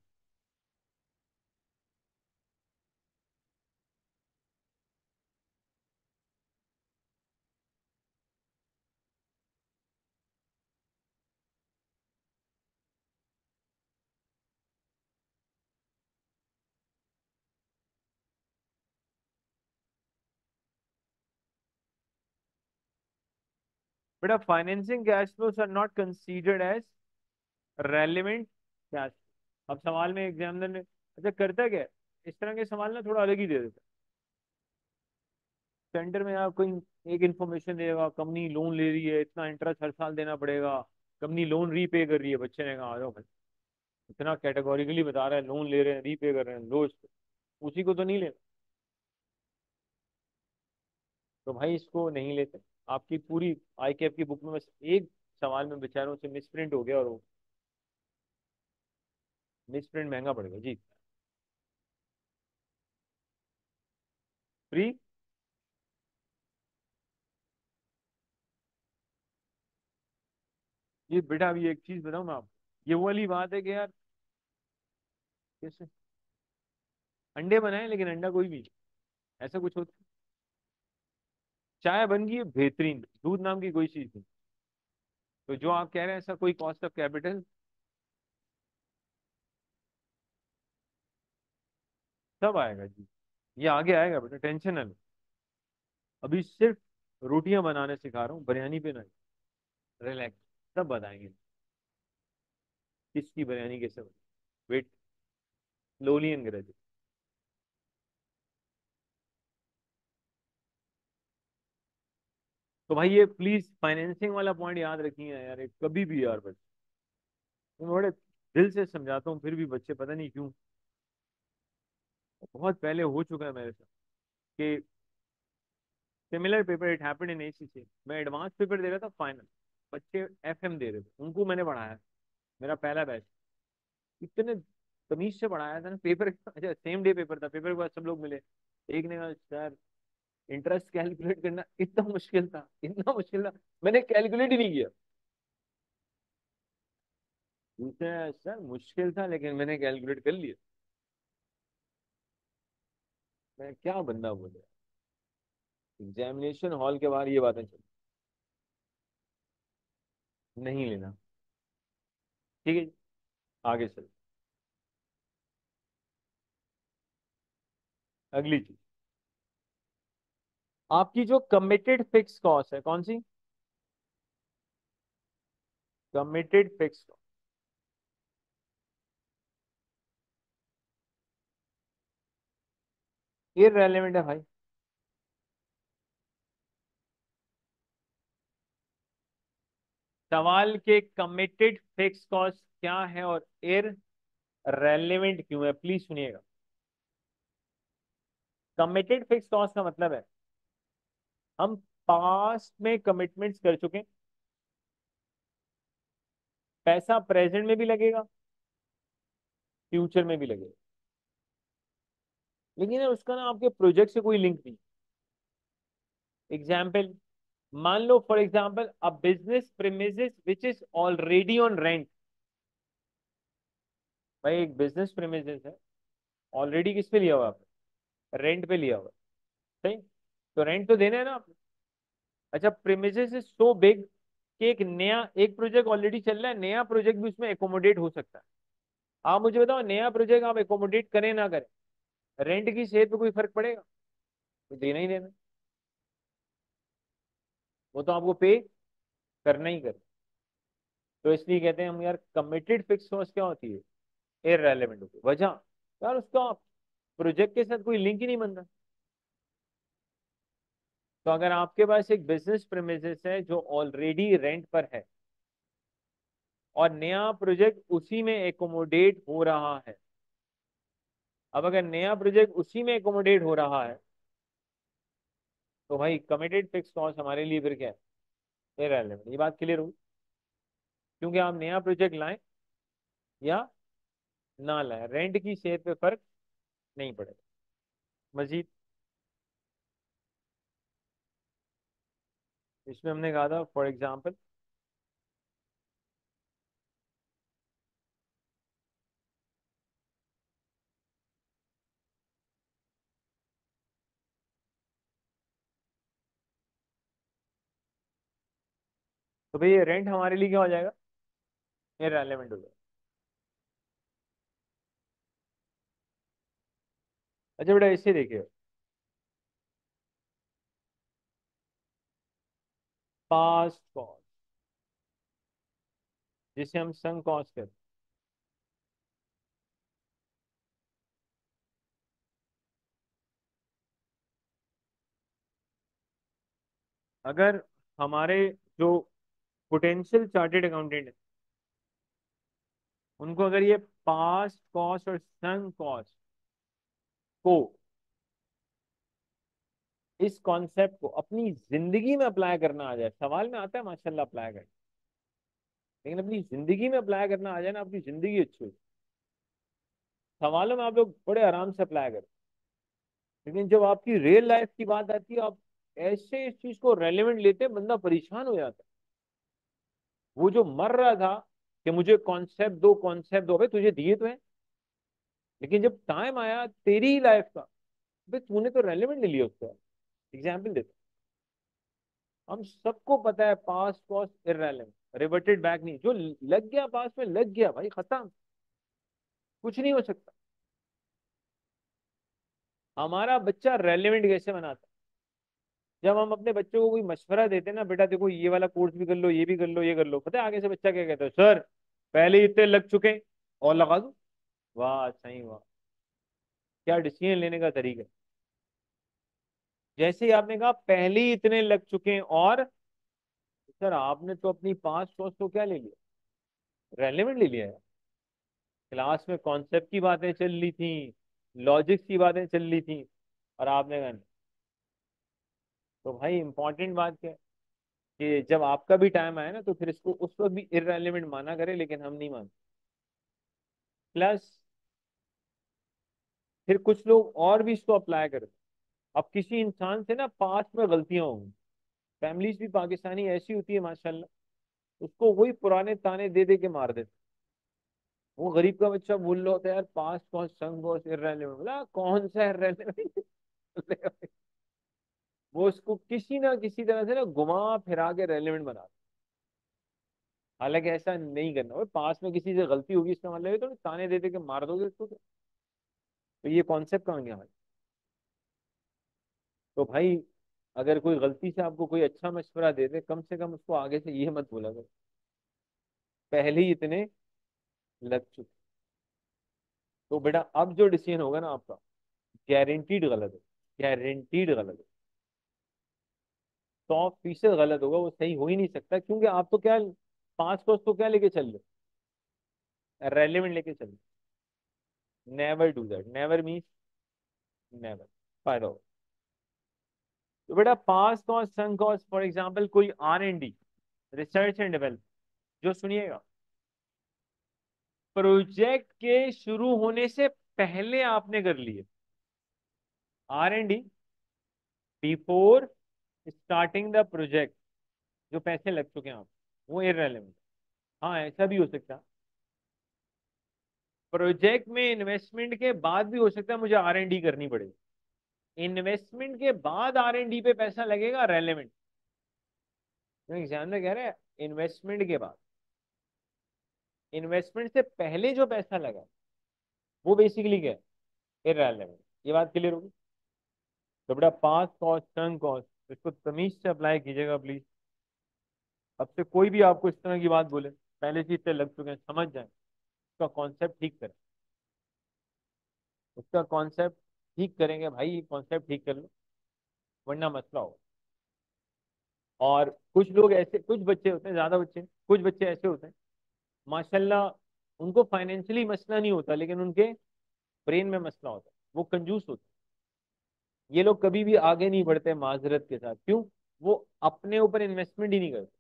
बेटा financing cash flows are not considered as relevant cash. अब सवाल में एग्जामिनर ने अच्छा करता क्या, इस तरह के सवाल ना थोड़ा अलग ही दे देता है। सेंटर में आप कोई एक इन्फॉर्मेशन देगा, कंपनी लोन ले रही है, इतना इंटरेस्ट हर साल देना पड़ेगा, कंपनी लोन रीपे कर रही है। बच्चे ने कहा आ जाओ भाई, इतना कैटेगोरिकली बता रहा है, लोन ले रहे हैं, रीपे कर रहे हैं, लो इसको, उसी को तो नहीं लेना। तो भाई इसको नहीं लेते। आपकी पूरी आईकेएफ की बुक में बस एक सवाल में बेचारों से मिसप्रिंट हो गया, और वो मिसप्रिंट महंगा पड़ गया जी। फ्री ये बेटा, अभी एक चीज बताऊं मैं आपको, ये वो वाली बात है कि यार कैसे अंडे बनाए, लेकिन अंडा कोई भी, ऐसा कुछ होता है। चाय बन गई है बेहतरीन, दूध नाम की कोई चीज नहीं। तो जो आप कह रहे हैं ऐसा कोई कॉस्ट ऑफ कैपिटल, सब आएगा जी, ये आगे आएगा बेटा, टेंशन ना लो। अभी सिर्फ रोटियां बनाने सिखा रहा हूँ, बिरयानी पे ना, रिलैक्स, सब बताएंगे किसकी बिरयानी कैसे बनी। Wait slowly and gradually. तो भाई ये प्लीज फाइनेंसिंग वाला पॉइंट याद रखिए यार, कभी भी यार बच्चे, मैं बड़े दिल से समझाता हूँ, फिर भी बच्चे पता नहीं क्यों, बहुत पहले हो चुका है मेरे साथ कि similar paper, it happened in ACC. मैं एडवांस पेपर दे रहा था, फाइनल बच्चे एफएम दे रहे थे, उनको मैंने पढ़ाया, मेरा पहला बैच, इतने तमीज से पढ़ाया था ना। पेपर अच्छा सेम डे पेपर था, पेपर के बाद सब लोग मिले, एक ने कहा सर इंटरेस्ट कैलकुलेट करना इतना मुश्किल था, इतना मुश्किल था, मैंने कैलकुलेट ही नहीं किया। दूसरा सर मुश्किल था लेकिन मैंने कैलकुलेट कर लिया। मैं क्या बंदा बोल रहा, एग्जामिनेशन हॉल के बाहर ये बातें चल, नहीं लेना। ठीक है आगे चल, अगली चीज आपकी जो कमिटेड फिक्स कॉस्ट है, कौन सी? Committed fix cost. ये रेलेवेंट है भाई, सवाल के कमिटेड फिक्स कॉस्ट क्या है और इररेलेवेंट क्यों है, प्लीज सुनिएगा। कमिटेड फिक्स कॉस्ट का मतलब है हम पास्ट में कमिटमेंट्स कर चुके हैं, पैसा प्रेजेंट में भी लगेगा फ्यूचर में भी लगेगा, लेकिन उसका ना आपके प्रोजेक्ट से कोई लिंक नहीं। एग्जाम्पल मान लो, for example a business premises which is already on rent. भाई एक बिजनेस प्रीमिसेस है, ऑलरेडी किस पे लिया हुआ आपने, रेंट पे लिया हुआ, सही, तो रेंट तो देना है ना आपने। अच्छा प्रीमिसेस इज सो बिग कि एक नया एक प्रोजेक्ट ऑलरेडी चल रहा है, नया प्रोजेक्ट भी उसमें एकोमोडेट हो सकता है। आप मुझे बताओ नया प्रोजेक्ट आप एकोमोडेट करें ना करें, रेंट की सेहत पे कोई फर्क पड़ेगा, तो देना ही देना, वो तो आपको पे करना ही करना। तो इसलिए कहते हैं हम यार कमिटेड फिक्स कॉस्ट क्या होती है, इररेलेवेंट होती है। वजह यार उसका प्रोजेक्ट के साथ कोई लिंक ही नहीं बनता। तो अगर आपके पास एक बिजनेस प्रीमिसेस है जो ऑलरेडी रेंट पर है और नया प्रोजेक्ट उसी में एकोमोडेट हो रहा है, अब अगर नया प्रोजेक्ट उसी में एकोमोडेट हो रहा है तो भाई कमिटेड फिक्स कॉस्ट हमारे लिए फिर क्या है, इररेलेवेंट। ये बात क्लियर होगी, क्योंकि आप नया प्रोजेक्ट लाएं या ना लाएं रेंट की शेयर पे फर्क नहीं पड़ेगा। मजीद इसमें हमने कहा था फॉर एग्जांपल तो भाई ये रेंट हमारे लिए क्या हो जाएगा, इररेलेवेंट हो जाएगा। अच्छा बेटा इसे देखिए, पास्ट कॉस्ट जिसे हम संक कॉस्ट कहते हैं, अगर हमारे जो पोटेंशियल चार्टेड अकाउंटेंट है उनको अगर ये पास्ट कॉस्ट और संक कॉस्ट को, इस कॉन्सेप्ट को अपनी जिंदगी में अप्लाई करना आ जाए, सवाल में आता है माशाल्लाह अप्लाई करना, लेकिन अपनी जिंदगी में अप्लाई करना आ जाए ना, आपकी जिंदगी अच्छी हो। सवालों में आप लोग बड़े आराम से अप्लाई करें, लेकिन जब आपकी रियल लाइफ की बात आती है आप ऐसे इस चीज को रेलेवेंट लेते हैं, बंदा परेशान हो जाता है। वो जो मर रहा था कि मुझे कॉन्सेप्ट दो कॉन्सेप्ट दो, भाई तुझे दिए तो है, लेकिन जब टाइम आया तेरी लाइफ का, भाई तूने तो रेलेवेंट ले लिया उसको। एग्जाम्पल देते हैं, हम सबको पता है past cost irrelevant, reverted back नहीं, जो लग गया पास्ट में लग गया भाई, खत्म, कुछ नहीं हो सकता। हमारा बच्चा रेलेवेंट कैसे बनाता है, जब हम अपने बच्चों को कोई मशवरा देते हैं ना, बेटा देखो ये वाला कोर्स भी कर लो, ये भी कर लो, ये कर लो, पता है आगे से बच्चा क्या कहता है, सर पहले इतने लग चुके और लगा दो, वाह सही वाह, क्या डिसीजन लेने का तरीका। जैसे ही आपने कहा पहले ही इतने लग चुके हैं और सर आपने तो अपनी पास्ट कॉस्ट को क्या ले लिया, रेलेवेंट ले लिया है। क्लास में कॉन्सेप्ट की बातें चल रही थी, लॉजिक्स की बातें चल रही थी और आपने कहा, तो भाई इंपॉर्टेंट बात क्या है कि जब आपका भी टाइम आया ना तो फिर इसको उस वक्त भी इररेलेवेंट माना करे, लेकिन हम नहीं मानते। प्लस फिर कुछ लोग और भी इसको अप्लाई करते, अब किसी इंसान से ना पास्ट में गलतियां होंगी, फैमिलीज भी पाकिस्तानी ऐसी होती है माशाल्लाह, उसको वही पुराने ताने दे दे के मार देते। वो गरीब का बच्चा बोल रहा होता है यार past cost sunk cost irrelevant, बोला कौन सा इररेलेवेंट, वो उसको किसी ना किसी तरह से ना घुमा फिरा के रेलेवेंट बना दे। हालांकि ऐसा नहीं करना, और पास में किसी से गलती होगी इसका मतलब है तो ताने दे दे के मार दोगे उसको, तो ये कॉन्सेप्ट कहाँ गया भाई। तो भाई अगर कोई गलती से आपको कोई अच्छा मशवरा दे दे, कम से कम उसको आगे से ये मत बोला करो पहले ही इतने लग चुके, तो बेटा अब जो डिसीजन होगा ना आपका गारंटीड गलत है, गारंटीड गलत है, सौ फीसद गलत होगा, वो सही हो ही नहीं सकता, क्योंकि आप तो क्या पांच को उसको क्या लेके चल लो, रेलिवेंट लेके चल लो। Never do that, never means never. फायदा होगा तो बेटा past cost sunk cost, for example कोई R and D, research and development, जो सुनिएगा प्रोजेक्ट के शुरू होने से पहले आपने कर लिए R and D before starting the project, जो पैसे लग चुके हैं आप, वो इररिलेवेंट। हाँ ऐसा भी हो सकता है, प्रोजेक्ट में इन्वेस्टमेंट के बाद भी हो सकता है मुझे आर एंड डी करनी पड़ेगी, इन्वेस्टमेंट के बाद आर एंड डी पे पैसा लगेगा, रेलिवेंट। एग्जाम में कह रहे हैं इन्वेस्टमेंट के बाद, इन्वेस्टमेंट से पहले जो पैसा लगा वो बेसिकली क्या है, इररिलेवेंट। ये बात क्लियर होगी। तो बेटा पास कॉस्ट टर्न कॉस्ट इसको तमीज से अप्लाई कीजिएगा प्लीज। अब से कोई भी आपको इस तरह की बात बोले, पहले से इतने लग चुके हैं, समझ जाए उसका कॉन्सेप्ट ठीक करें, उसका कॉन्सेप्ट ठीक करेंगे भाई, कॉन्सेप्ट ठीक कर लो वरना मसला होगा। और कुछ लोग ऐसे, कुछ बच्चे होते हैं, ज़्यादा बच्चे, कुछ बच्चे ऐसे होते हैं माशाल्लाह उनको फाइनेंशियली मसला नहीं होता लेकिन उनके ब्रेन में मसला होता है, वो कंजूस होते हैं। ये लोग कभी भी आगे नहीं बढ़ते माजरत के साथ, क्यों? वो अपने ऊपर इन्वेस्टमेंट ही नहीं करते।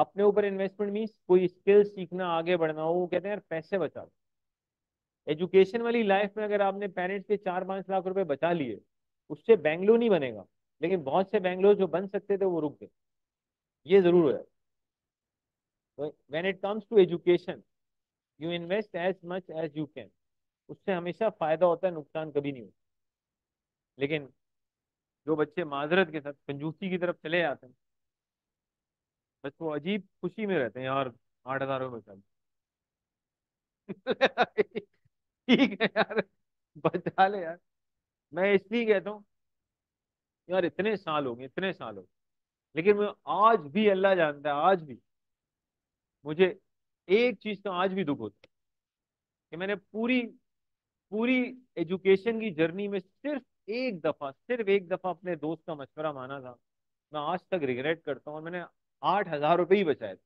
अपने ऊपर इन्वेस्टमेंट मीन्स कोई स्किल सीखना, आगे बढ़ना हो, वो कहते हैं यार पैसे बचा लो। एजुकेशन वाली लाइफ में अगर आपने पेरेंट्स के चार पाँच लाख रुपये बचा लिए, उससे बेंगलो नहीं बनेगा लेकिन बहुत से बेंगलोर जो बन सकते थे वो रुक गए, ये जरूर हो जाए। When it comes to education you invest as much as you can, उससे हमेशा फायदा होता है, नुकसान कभी नहीं होता। लेकिन जो बच्चे माजरत के साथ कंजूसी की तरफ चले जाते हैं, बस वो अजीब खुशी में रहते हैं, यार आठ हजार रुपये बचा ठीक है यार बचा ले यार। मैं इसलिए कहता हूँ यार इतने साल हो गए, इतने साल हो गए लेकिन मैं आज भी, अल्लाह जानता है आज भी मुझे एक चीज़ का आज भी दुख होता है कि मैंने पूरी पूरी एजुकेशन की जर्नी में सिर्फ एक दफ़ा सिर्फ एक दफ़ा अपने दोस्त का मशवरा माना था। मैं आज तक रिग्रेट करता हूँ, और मैंने आठ हज़ार रुपये ही बचाए थे।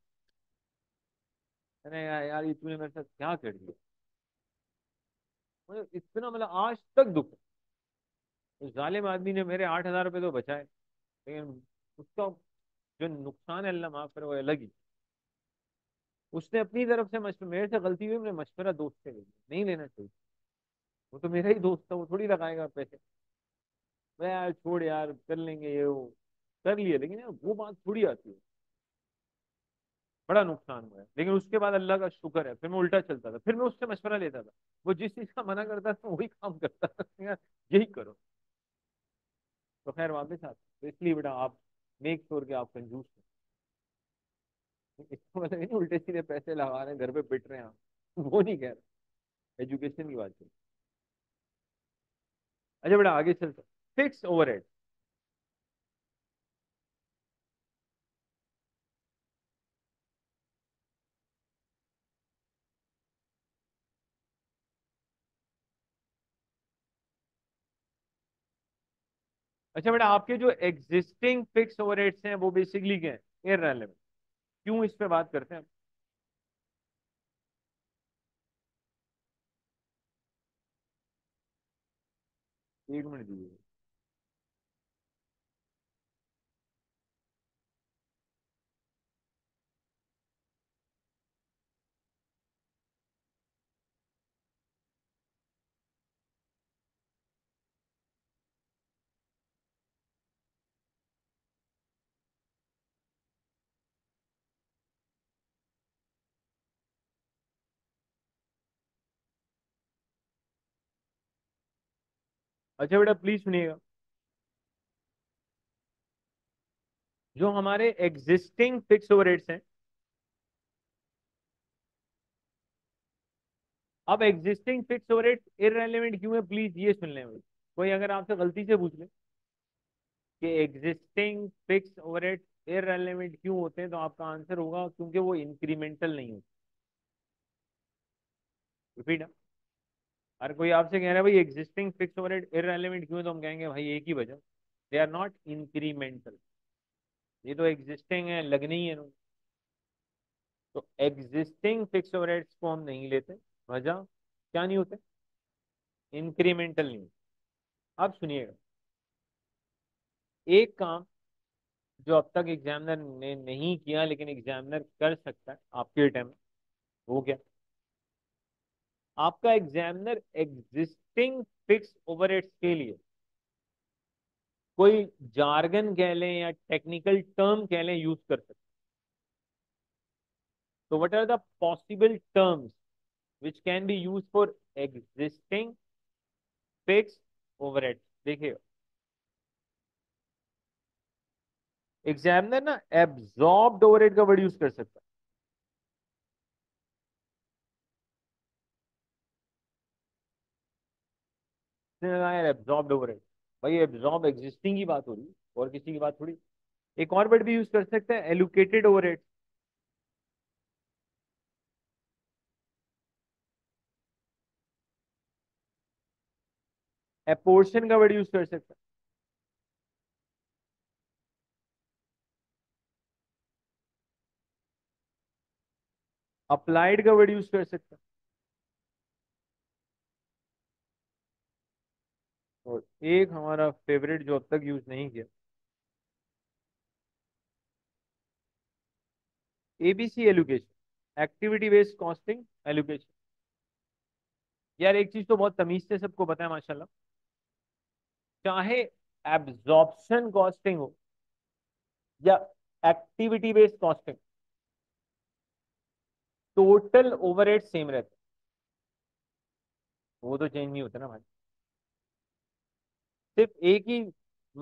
मैंने यार यार ये तूने मेरे साथ क्या कर दिया, मुझे इतना मतलब आज तक दुख है। उस जालिम आदमी ने मेरे आठ हज़ार रुपये तो बचाए लेकिन उसका जो नुकसान है अल्लाह माफ़ करे वो अलग ही। उसने अपनी तरफ से मशवरा, मेरे से गलती हुई, मैंने मशवरा दोस्त से ले लिया, नहीं लेना चाहिए, वो तो मेरा ही दोस्त था, वो थोड़ी लगाएगा पैसे। मैं यार छोड़ यार कर लेंगे ये वो कर लिए, लेकिन यार वो बात थोड़ी आती है, बड़ा नुकसान हुआ है। लेकिन उसके बाद अल्लाह का शुक्र है फिर मैं उल्टा चलता था, फिर मैं उससे मशवरा लेता था, वो जिस चीज़ का मना करता था वही काम करता था, यार यही करो तो खैर वापस आते। तो इसलिए बेटा आप मेक श्योर कि आप कंजूस हो, इसको मतलब नहीं उल्टे सीधे पैसे लगा रहे हैं, घर पे पिट रहे हैं आप, वो नहीं कह रहे, एजुकेशन की बात है। अच्छा बेटा आगे चलते, फिक्स ओवरहेड। अच्छा बेटा आपके जो एग्जिस्टिंग फिक्स ओवरहेड्स हैं वो बेसिकली क्या है, इररिलेवेंट। क्यों इस पे बात करते हैं? एक मिनट दीजिए। अच्छा बेटा प्लीज सुनिएगा, जो हमारे एग्जिस्टिंग फिक्स ओवरहेड्स हैं, अब एग्जिस्टिंग फिक्स ओवरहेड्स इररिलेवेंट क्यों है प्लीज ये सुन लें भाई। कोई अगर आपसे गलती से पूछ ले कि एग्जिस्टिंग फिक्स ओवरहेड्स इररिलेवेंट क्यों होते हैं, तो आपका आंसर होगा क्योंकि वो इंक्रीमेंटल नहीं होते। रिपीट, अगर कोई आपसे कह रहा है भाई एग्जिस्टिंग फिक्स ओवरहेड इररिलेवेंट क्यों, तो हम कहेंगे भाई एक ही वजह, दे आर नॉट इंक्रीमेंटल। ये तो एग्जिस्टिंग है, लगनी ही है, तो एग्जिस्टिंग फिक्स ओवरहेड्स को हम नहीं लेते, वजह क्या नहीं होते, इंक्रीमेंटल नहीं होते। अब सुनिएगा, एक काम जो अब तक एग्जामिनर ने नहीं किया लेकिन एग्जामिनर कर सकता है आपके टाइम, वो क्या, आपका एग्जामिनर एग्जिस्टिंग फिक्स ओवरहेड्स के लिए कोई जार्गन कह लें या टेक्निकल टर्म कह लें यूज कर सकते। तो what are the possible terms which can be use for existing fix overheads. देखिए एग्जामिनर ना एब्जॉर्ब्ड ओवरहेड का वर्ड यूज कर सकता है, एब्जॉर्ब्ड ओवरहेड, भाई एब्जॉर्ब एग्जिस्टिंग की बात हो रही और किसी की बात थोड़ी। एक और वर्ड भी यूज कर सकते हैं, एलोकेटेड ओवरहेड। एपोर्शन का वर्ड यूज कर सकते हैं, अप्लाइड का वर्ड यूज कर सकते हैं, और एक हमारा फेवरेट जो अब तक यूज नहीं किया, ABC allocation, activity based costing allocation. यार एक चीज तो बहुत तमीज से सबको पता है माशाल्लाह, चाहे एब्जॉर्प्शन कॉस्टिंग हो या activity based costing, total overhead same रहता है, वो तो चेंज नहीं होता ना भाई। सिर्फ एक ही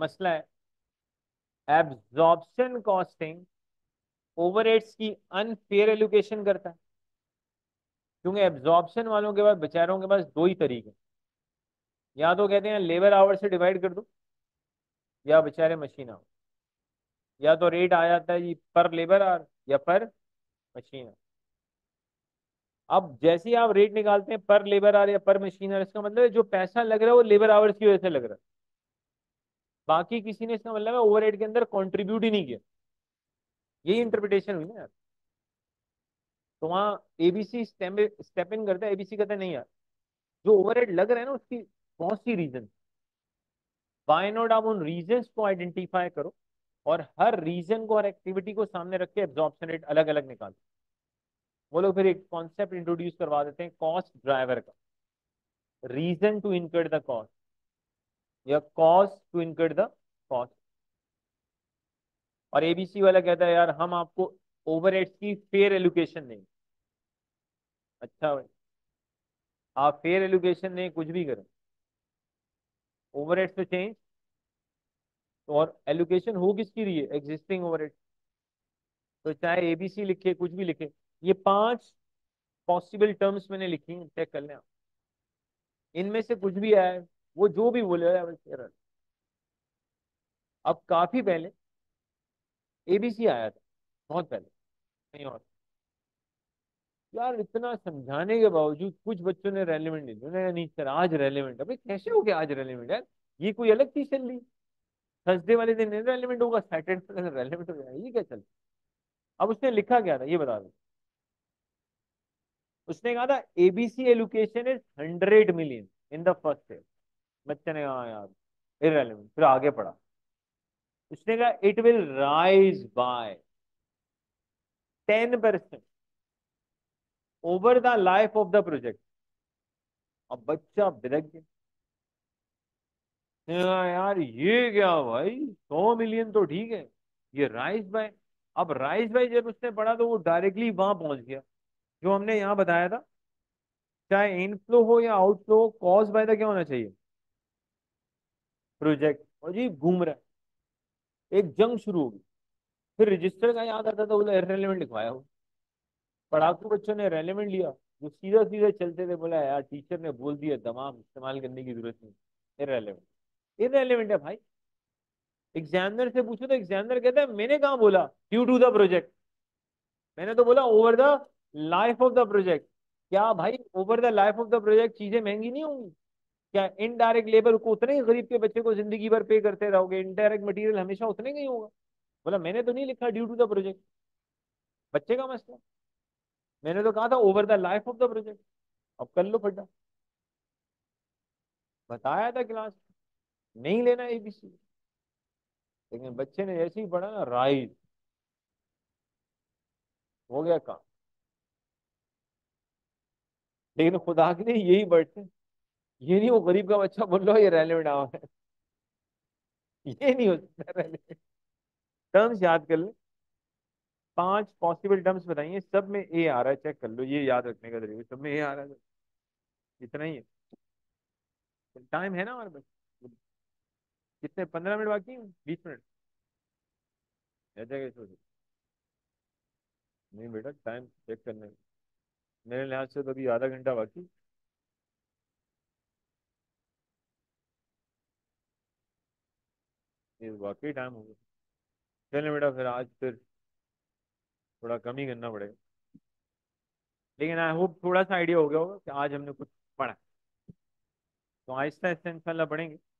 मसला है, एब्जॉर्प्शन कॉस्टिंग ओवरहेड्स की अनफेयर एलोकेशन करता है, क्योंकि एब्जॉर्प्शन वालों के पास बेचारों के पास दो ही तरीके हैं, या तो कहते हैं लेबर आवर से डिवाइड कर दो या बेचारे मशीन आवर, या तो रेट आ जाता है जी पर लेबर आवर या पर मशीन आवर। अब जैसे ही आप रेट निकालते हैं पर लेबर आवर या पर मशीन आवर, इसका मतलब है जो पैसा लग रहा है वो लेबर आवर्स की वजह से लग रहा है, बाकी किसी ने इसका मतलब है ओवरहेड के अंदर कंट्रीब्यूट ही नहीं किया, यही इंटरप्रिटेशन हुई ना यार। तो वहाँ एबीसी स्टेप इन करता है, एबीसी कहता है नहीं यार जो ओवरहेड लग रहा है ना उसकी बहुत सी रीजन, बाय नॉट आप उन रीजन को आइडेंटिफाई करो और हर रीजन को, हर एक्टिविटी को सामने रख के एब्जॉर्प्शन रेट अलग अलग निकालो। वो लोग फिर एक कॉन्सेप्ट इंट्रोड्यूस करवा देते हैं कॉस्ट ड्राइवर का, reason to incurred the cost या cost to incurred the cost. और एबीसी वाला कहता है यार हम आपको ओवरहेड्स की फेयर एलोकेशन नहीं, अच्छा भाई आप फेयर एलोकेशन नहीं कुछ भी करें, ओवरहेड्स पे चेंज, और एलोकेशन हो किसकी रही है, एग्जिस्टिंग ओवरहेड। तो चाहे एबीसी लिखे कुछ भी लिखे, ये पांच पॉसिबल टर्म्स मैंने लिखी हैं, चेक कर लें आप, इनमें से कुछ भी आया वो जो भी बोले रहा। अब काफी पहले एबीसी आया था, बहुत पहले नहीं, और यार इतना समझाने के बावजूद कुछ बच्चों ने रेलिवेंट नहीं दिया, नहीं सर आज रेलिवेंट, अबे कैसे हो गया आज रेलिवेंट यार, ये कोई अलग चीज चल रही, थर्सडे वाले दिन रेलिवेंट होगा, सैटरडे वाले दिन रेलिवेंट हो जाएगा, ये क्या चल। अब उसने लिखा क्या था ये बता दो, उसने कहा था ABC allocation is hundred million in the first year, बच्चे ने कहा यार इररेलेवेंट, फिर आगे पढ़ा, उसने कहा it will rise by ten percent over the life of the project. अब बच्चा बिलक गया यार ये क्या भाई, सौ मिलियन तो ठीक है, ये राइज बाय, अब राइज बाय जब उसने पढ़ा तो वो डायरेक्टली वहां पहुंच गया जो हमने यहाँ बताया था, चाहे इनफ्लो हो या आउटफ्लो हो, कॉज बाय द क्या होना चाहिए, प्रोजेक्ट। और जी घूम रहा है, एक जंग शुरू होगी, फिर रजिस्टर का याद आता था बोला इररेलेवेंट लिखवाया हो, पढ़ाकू बच्चों ने रेलेवेंट लिया, वो सीधा सीधा चलते थे, बोला यार टीचर ने बोल दिया दिमाग इस्तेमाल करने की जरूरत नहीं, इररेलेवेंट इररेलेवेंट है भाई। एग्जामिनर से पूछो तो एग्जामिनर कहता है मैंने कहाँ बोला ड्यू टू द प्रोजेक्ट, मैंने तो बोला over the life of the project. क्या भाई over the life of the project चीजें महंगी नहीं होंगी क्या, इनडायरेक्ट लेबर को उतने ही गरीब के बच्चे को जिंदगी भर पे करते रहोगे, इनडायरेक्ट मटेरियल हमेशा उतने का ही होगा, बोला मैंने तो नहीं लिखा ड्यू टू द प्रोजेक्ट, बच्चे का मसला। मैंने तो कहा था over the life of the project, अब कर लो फटा, बताया था क्लास नहीं लेना एबीसी, लेकिन बच्चे ने ऐसे ही पढ़ा ना, राइज हो गया काम। लेकिन खुदा के लिए यही बढ़ते, ये नहीं वो गरीब का बच्चा बोल लो ये रेलेवेंट आवा है, ये नहीं हो सकता। टर्म्स याद कर ले, पांच पॉसिबल टर्म्स बताइए, सब में ए आ रहा है, चेक कर लो, ये याद रखने का तरीका, सब में ए आ रहा है, इतना ही है। टाइम है ना हमारे पास, कितने पंद्रह मिनट बाकी हैं, बीस मिनट ऐसा सोचो। नहीं बेटा टाइम चेक करने मेरे लिहाज से तो अभी आधा घंटा बाकी, ये वाकई टाइम हो गया। चले बेटा फिर आज फिर थोड़ा कम ही करना पड़ेगा, लेकिन आई होप थोड़ा सा आइडिया हो गया होगा कि आज हमने कुछ पढ़ा, तो आहिस्ता आहिस्ता इंशाल्लाह पढ़ेंगे।